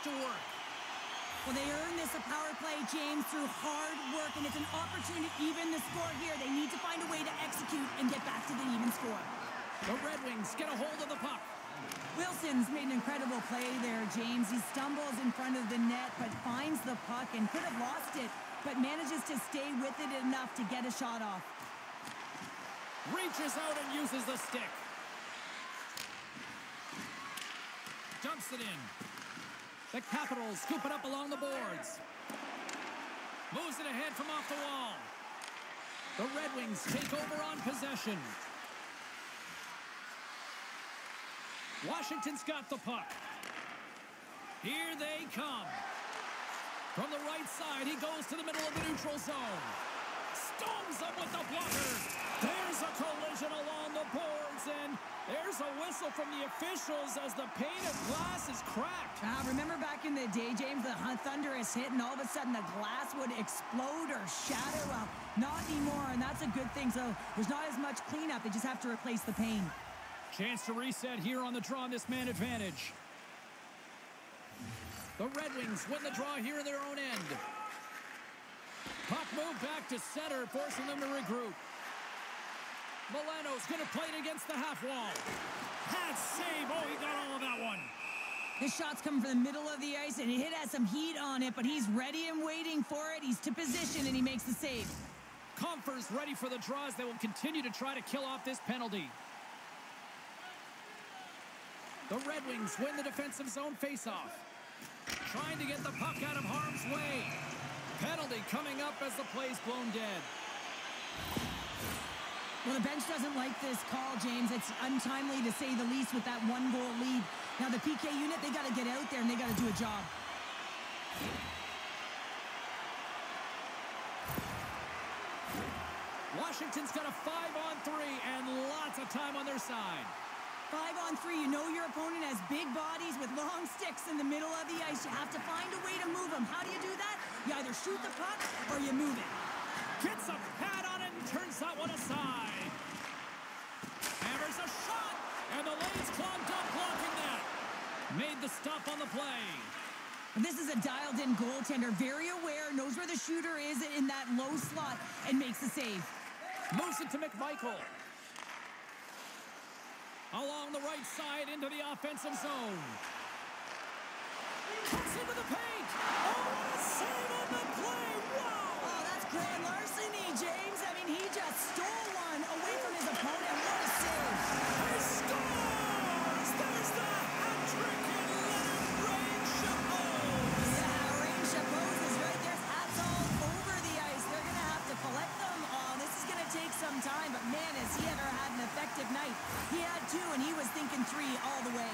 To work. Well, they earned this a power play, James, through hard work, and it's an opportunity to even the score here. They need to find a way to execute and get back to the even score. The Red Wings get a hold of the puck. Wilson's made an incredible play there, James. He stumbles in front of the net, but finds the puck and could have lost it, but manages to stay with it enough to get a shot off. Reaches out and uses the stick. Dumps it in. The Capitals scoop it up along the boards. Moves it ahead from off the wall. The Red Wings take over on possession. Washington's got the puck. Here they come. From the right side, he goes to the middle of the neutral zone. Stones up with the blocker. There's a collision along the boards, and there's a whistle from the officials as the painted glass is cracked. Remember back in the day, James, the thunderous hit, and all of a sudden the glass would explode or shatter? Well, not anymore, and that's a good thing. So there's not as much cleanup. They just have to replace the pane. Chance to reset here on the draw on this man advantage. The Red Wings win the draw here in their own end. Puck move back to center, forcing them to regroup. Milano's going to play it against the half wall. That save. Oh, he got all of that one. This shot's coming from the middle of the ice, and it has some heat on it, but he's ready and waiting for it. He's to position, and he makes the save. Compher's ready for the draws. They will continue to try to kill off this penalty. The Red Wings win the defensive zone faceoff. Trying to get the puck out of harm's way. Penalty coming up as the play's blown dead. Well, the bench doesn't like this call, James. It's untimely, to say the least, with that one-goal lead. Now, the PK unit, they got to get out there, and they got to do a job. Washington's got a 5-on-3 and lots of time on their side. 5-on-3, you know your opponent has big bodies with long sticks in the middle of the ice. You have to find a way to move them. How do you do that? You either shoot the puck or you move it. Gets a pad on it and turns that one aside. Hammers a shot, and the lane's clogged up, blocking that. Made the stop on the play. This is a dialed-in goaltender, very aware, knows where the shooter is in that low slot, and makes the save. Moves it to McMichael. Along the right side into the offensive zone. second three all the way.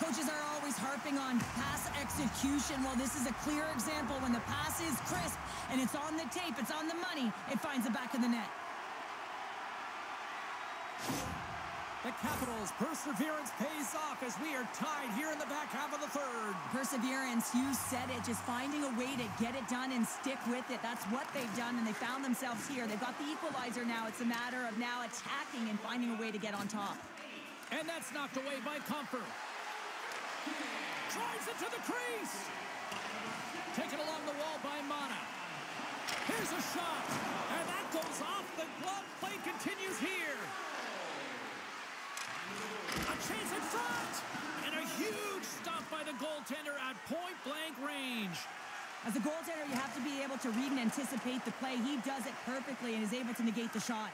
Coaches are always harping on pass execution. Well, this is a clear example. When the pass is crisp and it's on the tape, it's on the money, it finds the back of the net. The Capitals' perseverance pays off as we are tied here in the back half of the third. Perseverance, you said it, just finding a way to get it done and stick with it. That's what they've done, and they found themselves here. They've got the equalizer now. It's a matter of now attacking and finding a way to get on top. And that's knocked away by Comfort. Drives it to the crease. Taken along the wall by Mana. Here's a shot, and that goes off the glove. Play continues here. A chance in front, and a huge stop by the goaltender at point-blank range. As a goaltender, you have to be able to read and anticipate the play. He does it perfectly and is able to negate the shot.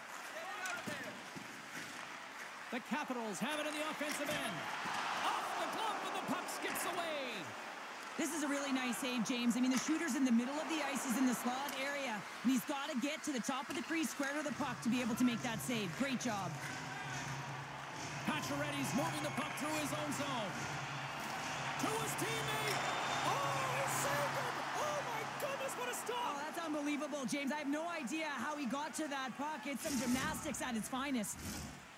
The Capitals have it in the offensive end. Off the glove when the puck skips away. This is a really nice save, James. I mean, the shooter's in the middle of the ice. He's in the slot area, and he's got to get to the top of the crease, square to the puck, to be able to make that save. Great job. Pacioretty's moving the puck through his own zone. To his teammate. Oh, he saved him. Oh, my goodness, what a stop. Oh, that's unbelievable, James. I have no idea how he got to that puck. It's some gymnastics at its finest.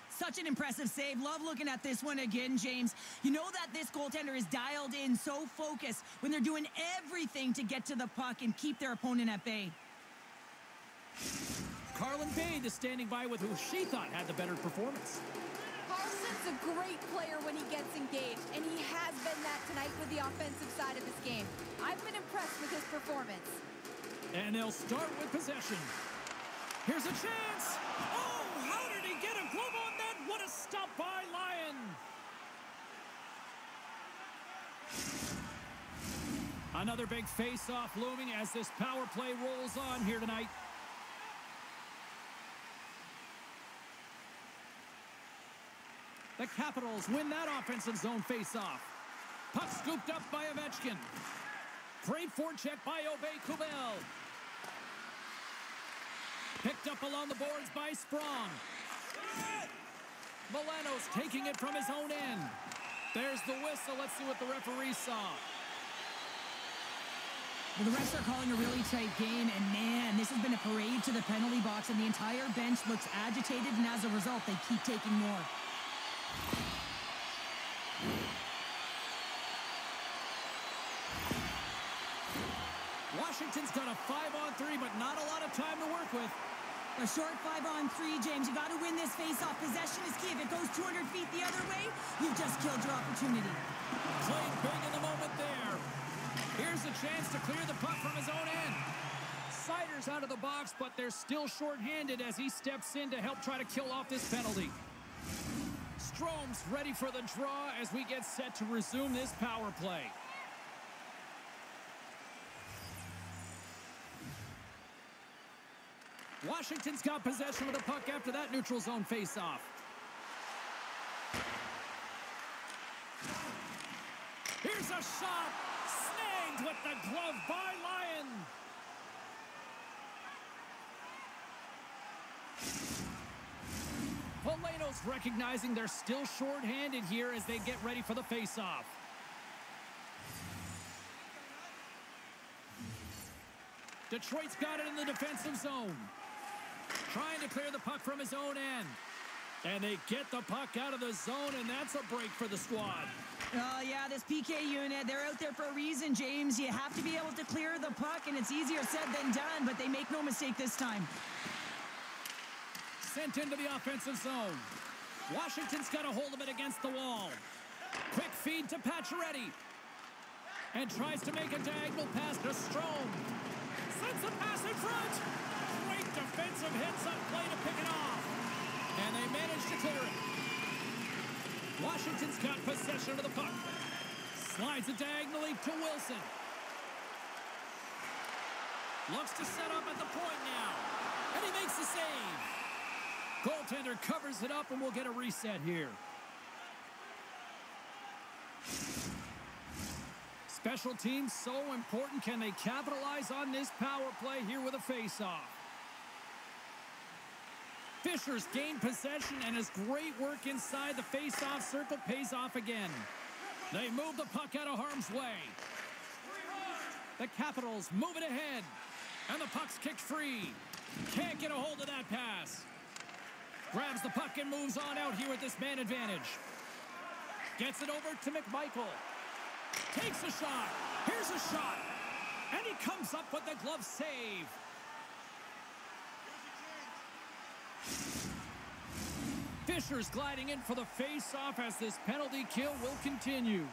Such an impressive save. Love looking at this one again, James. You know that this goaltender is dialed in, so focused, when they're doing everything to get to the puck and keep their opponent at bay. Carlin Bade is standing by with who she thought had the better performance. Carson's a great player when he gets engaged, and he has been that tonight with the offensive side of his game. I've been impressed with his performance. And they'll start with possession. Here's a chance. Oh, how did he get a glove on that? What a stop by Lyon. Another big face-off looming as this power play rolls on here tonight. The Capitals win that offensive zone face-off. Puck scooped up by Ovechkin. Great forecheck by Obey Kubel. Picked up along the boards by Strong. Milano's taking it from his own end. There's the whistle. Let's see what the referee saw. Well, the refs are calling a really tight game, and man, this has been a parade to the penalty box, and the entire bench looks agitated, and as a result, they keep taking more. Washington's got a 5-on-3, but not a lot of time to work with. A short 5-on-3, James. You got to win this face-off. Possession is key. If it goes 200 feet the other way, you've just killed your opportunity. Played big in the moment there. Here's a chance to clear the puck from his own end. Sider's out of the box, but they're still shorthanded as he steps in to help try to kill off this penalty. Strome's ready for the draw as we get set to resume this power play. Washington's got possession with the puck after that neutral zone faceoff. Here's a shot, snagged with the glove by Lyon. Polano's recognizing they're still shorthanded here as they get ready for the faceoff. Detroit's got it in the defensive zone. Trying to clear the puck from his own end. And they get the puck out of the zone, and that's a break for the squad. Oh, yeah, this PK unit, they're out there for a reason, James. You have to be able to clear the puck, and it's easier said than done, but they make no mistake this time. Sent into the offensive zone. Washington's got a hold of it against the wall. Quick feed to Pacioretty. And tries to make a diagonal pass to Strome. Sends a pass in front. Defensive hits up play to pick it off. And they manage to clear it. Washington's got possession of the puck. Slides it diagonally to Wilson. Looks to set up at the point now. And he makes the save. Goaltender covers it up, and we'll get a reset here. Special teams so important. Can they capitalize on this power play here with a face-off? Fisher's gained possession, and his great work inside the face-off circle pays off again. They move the puck out of harm's way. The Capitals move it ahead, and the puck's kicked free. Can't get a hold of that pass. Grabs the puck and moves on out here with this man advantage. Gets it over to McMichael. Takes a shot. Here's a shot. And he comes up with the glove save. Fisher's gliding in for the face-off as this penalty kill will continue.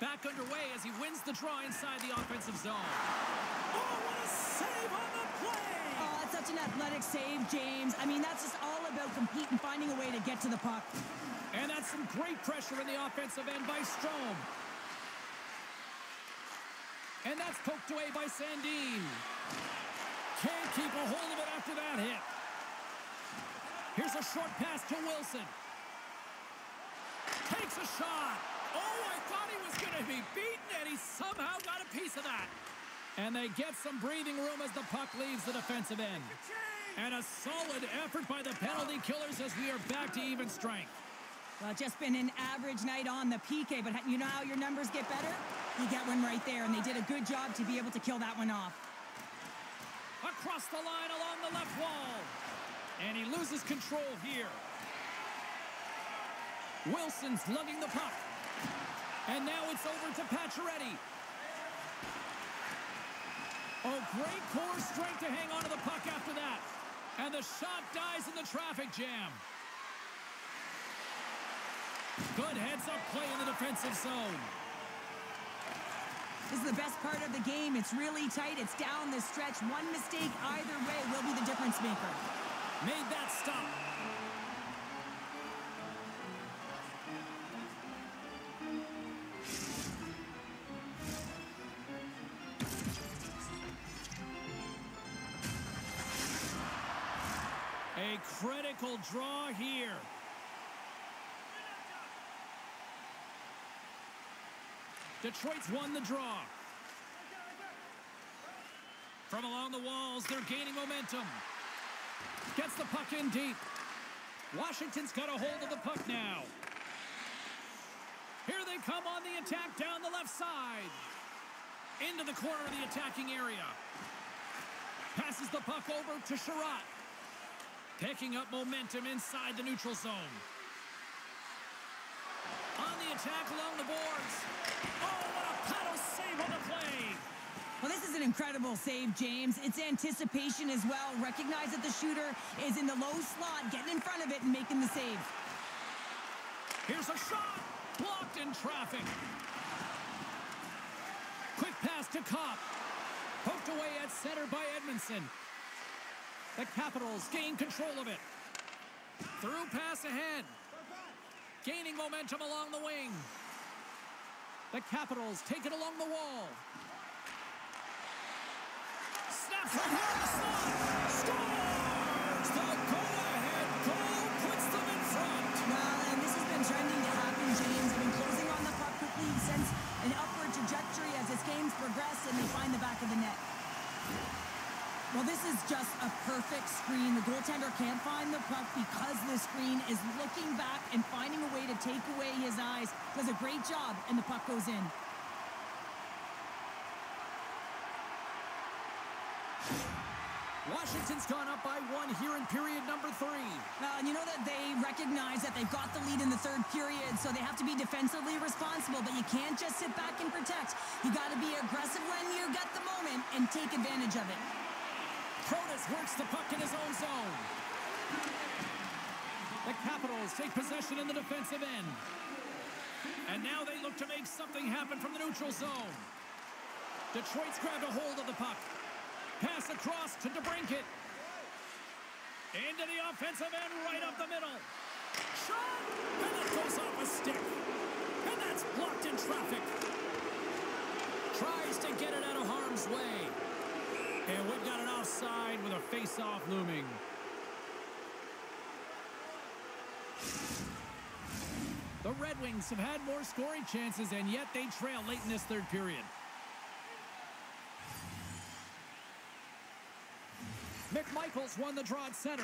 Back underway as he wins the draw inside the offensive zone. Oh, what a save on the play! Oh, that's such an athletic save, James. I mean, that's just all about compete and finding a way to get to the puck. And that's some great pressure in the offensive end by Strome. And that's poked away by Sandine. Can't keep a hold of it after that hit. Here's a short pass to Wilson. Takes a shot. Oh, I thought he was going to be beaten, and he somehow got a piece of that. And they get some breathing room as the puck leaves the defensive end. And a solid effort by the penalty killers as we are back to even strength. Well, just been an average night on the PK, but you know how your numbers get better? You get one right there, and they did a good job to be able to kill that one off. Across the line along the left wall. And he loses control here. Wilson's lugging the puck. And now it's over to Pacioretty. Oh, great core strength to hang on to the puck after that. And the shot dies in the traffic jam. Good heads-up play in the defensive zone. This is the best part of the game. It's really tight. It's down the stretch. One mistake either way will be the difference maker. Made that stop. A critical draw here. Detroit's won the draw. From along the walls, they're gaining momentum. Gets the puck in deep. Washington's got a hold of the puck now. Here they come on the attack down the left side. Into the corner of the attacking area. Passes the puck over to Sherratt. Picking up momentum inside the neutral zone. On the attack along the boards. Oh, what a paddle save on the play. Well, this is an incredible save, James. It's anticipation as well. Recognize that the shooter is in the low slot, getting in front of it and making the save. Here's a shot. Blocked in traffic. Quick pass to Kopp. Poked away at center by Edmondson. The Capitals gain control of it. Through pass ahead. Gaining momentum along the wing. The Capitals take it along the wall. Snaps from here to slot. Scores! The go-ahead goal puts them in front. Well, and this has been trending to happen, James. They've been closing on the puck quickly since an upward trajectory as this game's progressed, and they find the back of the net. Well, this is just a perfect screen. The goaltender can't find the puck because the screen is looking back and finding a way to take away his eyes. Does a great job, and the puck goes in. Washington's gone up by one here in period number 3. And you know that they recognize that they've got the lead in the third period, so they have to be defensively responsible, but you can't just sit back and protect. You got to be aggressive when you get the moment and take advantage of it. Protas works the puck in his own zone. The Capitals take possession in the defensive end. And now they look to make something happen from the neutral zone. Detroit's grabbed a hold of the puck. Pass across to DeBrincat. Into the offensive end, right up the middle. Shot! And that goes off a stick. And that's blocked in traffic. Tries to get it out of harm's way. And we've got an offside with a face-off looming. The Red Wings have had more scoring chances, and yet they trail late in this third period. McMichael's won the draw at center.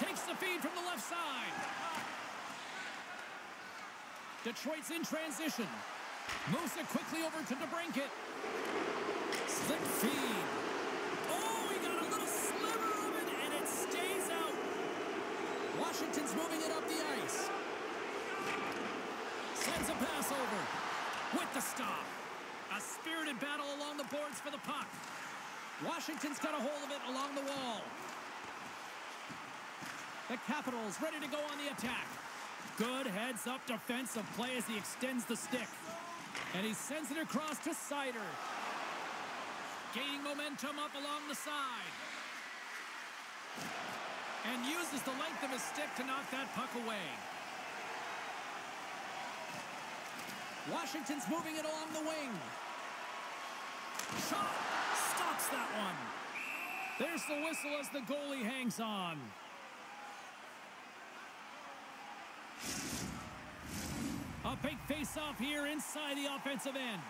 Takes the feed from the left side. Detroit's in transition. Moves it quickly over to DeBrincat. Slick feed. Oh, he got a little sliver of it, and it stays out. Washington's moving it up the ice. Sends a pass over. With the stop. A spirited battle along the boards for the puck. Washington's got a hold of it along the wall. The Capitals ready to go on the attack. Good heads-up defensive play as he extends the stick. And he sends it across to Sider. Gaining momentum up along the side. And uses the length of his stick to knock that puck away. Washington's moving it along the wing. Shot! Stops that one. There's the whistle as the goalie hangs on. A big face-off here inside the offensive end.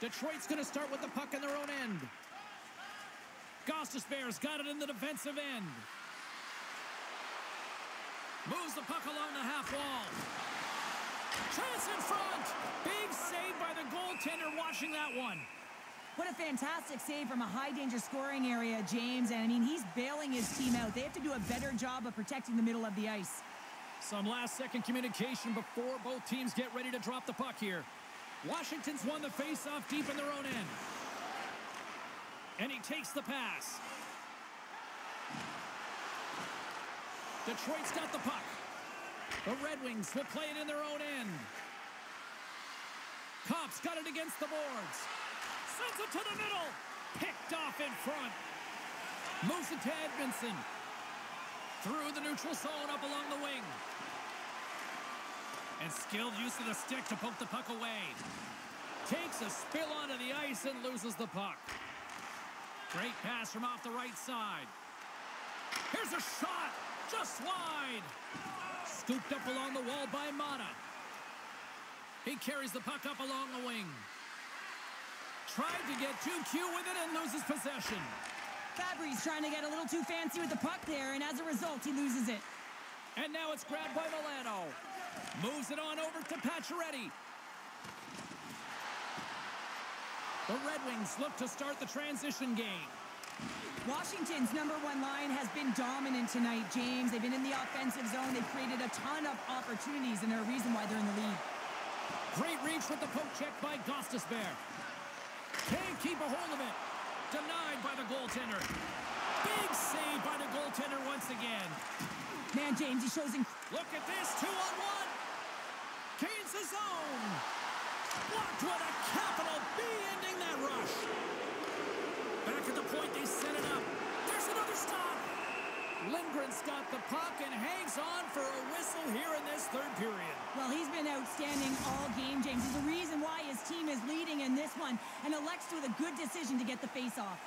Detroit's going to start with the puck in their own end. Gostisbehere's got it in the defensive end. Moves the puck along the half wall. Chance in front. Big save by the goaltender watching that one. What a fantastic save from a high-danger scoring area, James. And, I mean, he's bailing his team out. They have to do a better job of protecting the middle of the ice. Some last-second communication before both teams get ready to drop the puck here. Washington's won the face-off deep in their own end. And he takes the pass. Detroit's got the puck. The Red Wings will play it in their own end. Kopp's got it against the boards. Sends it to the middle. Picked off in front. Moves it to Edmondson. Through the neutral zone up along the wing. And skilled use of the stick to poke the puck away. Takes a spill onto the ice and loses the puck. Great pass from off the right side. Here's a shot. Just wide. Scooped up along the wall by Mata. He carries the puck up along the wing. Tried to get 2Q with it and loses possession. Fabry's trying to get a little too fancy with the puck there, and as a result, he loses it. And now it's grabbed by Milano. Moves it on over to Pacioretty. The Red Wings look to start the transition game. Washington's number one line has been dominant tonight, James. They've been in the offensive zone. They've created a ton of opportunities, and they're a reason why they're in the lead. Great reach with the poke check by Gostisbehere. Can't keep a hold of it. Denied by the goaltender. Big save by the goaltender once again. Man, James, he shows him. Look at this, 2-on-1. Kane's his own. Blocked with a capital B, ending that rush. Back at the point, they set it up. There's another stop. Lindgren's got the puck and hangs on for a whistle here in this third period. Well, he's been outstanding all game, James. There's a reason why his team is leading in this one and elects with a good decision to get the face-off.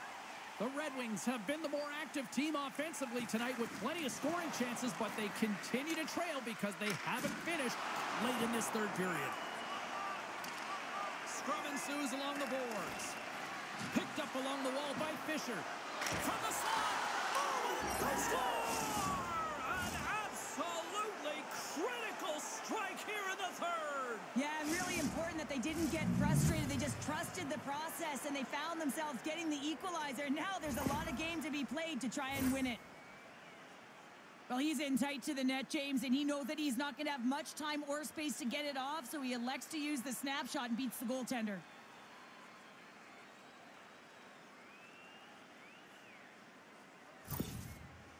The Red Wings have been the more active team offensively tonight with plenty of scoring chances, but they continue to trail because they haven't finished late in this third period. Scrum ensues along the boards. Picked up along the wall by Fisher. From the slot! They score! An absolutely critical strike here in the third! Yeah, really important that they didn't get frustrated. They just trusted the process, and they found themselves getting the equalizer. Now there's a lot of game to be played to try and win it. Well, he's in tight to the net, James, and he knows that he's not going to have much time or space to get it off, so he elects to use the snapshot and beats the goaltender.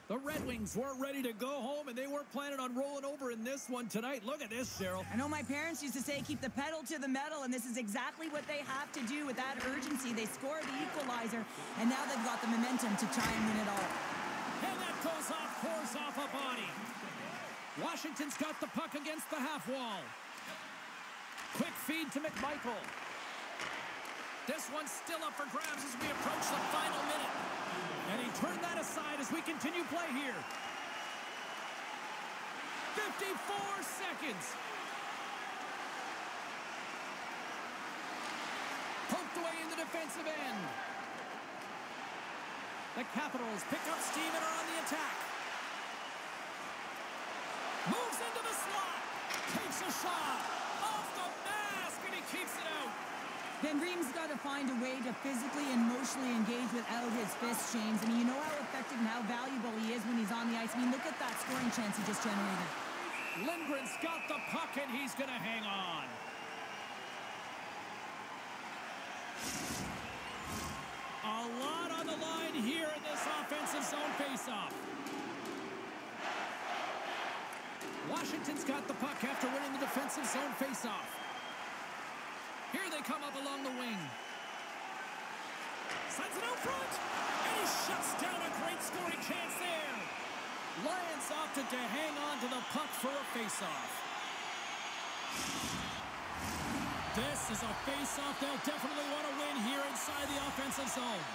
The Red Wings were ready to go home, and they were planning on rolling over in this one tonight. Look at this, Cheryl. I know my parents used to say, keep the pedal to the metal, and this is exactly what they have to do with that urgency. They scored the equalizer, and now they've got the momentum to try and win it all. And that goes off, pours off a body. Washington's got the puck against the half wall. Quick feed to McMichael. This one's still up for grabs as we approach the final minute. And he turned that aside as we continue play here. 54 seconds. defensive end. The Capitals pick up steam and are on the attack. Moves into the slot. Takes a shot. Off the mask, and he keeps it out. Van Reem's got to find a way to physically and emotionally engage without his fist, James. I mean, you know how effective and how valuable he is when he's on the ice. I mean, look at that scoring chance he just generated. Lindgren's got the puck, and he's going to hang on. A lot on the line here in this offensive zone faceoff. Washington's got the puck after winning the defensive zone faceoff. Here they come up along the wing. Sends it out front, and he shuts down a great scoring chance there. Lions opted to hang on to the puck for a faceoff. This is a faceoff they'll definitely want to win here inside the offensive zone.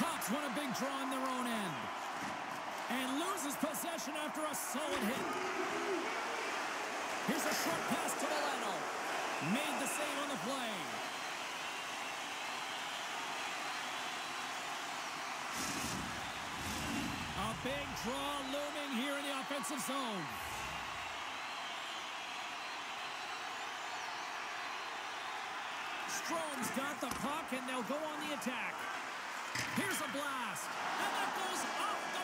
Cops won a big draw on their own end. And loses possession after a solid hit. Here's a short pass to Milano. Made the save on the play. A big draw looming here in the offensive zone. Strome's got the puck, and they'll go on the attack. Here's a blast, and that goes off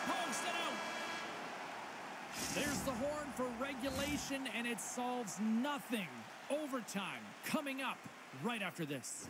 the post and out. There's the horn for regulation, and it solves nothing. Overtime coming up right after this.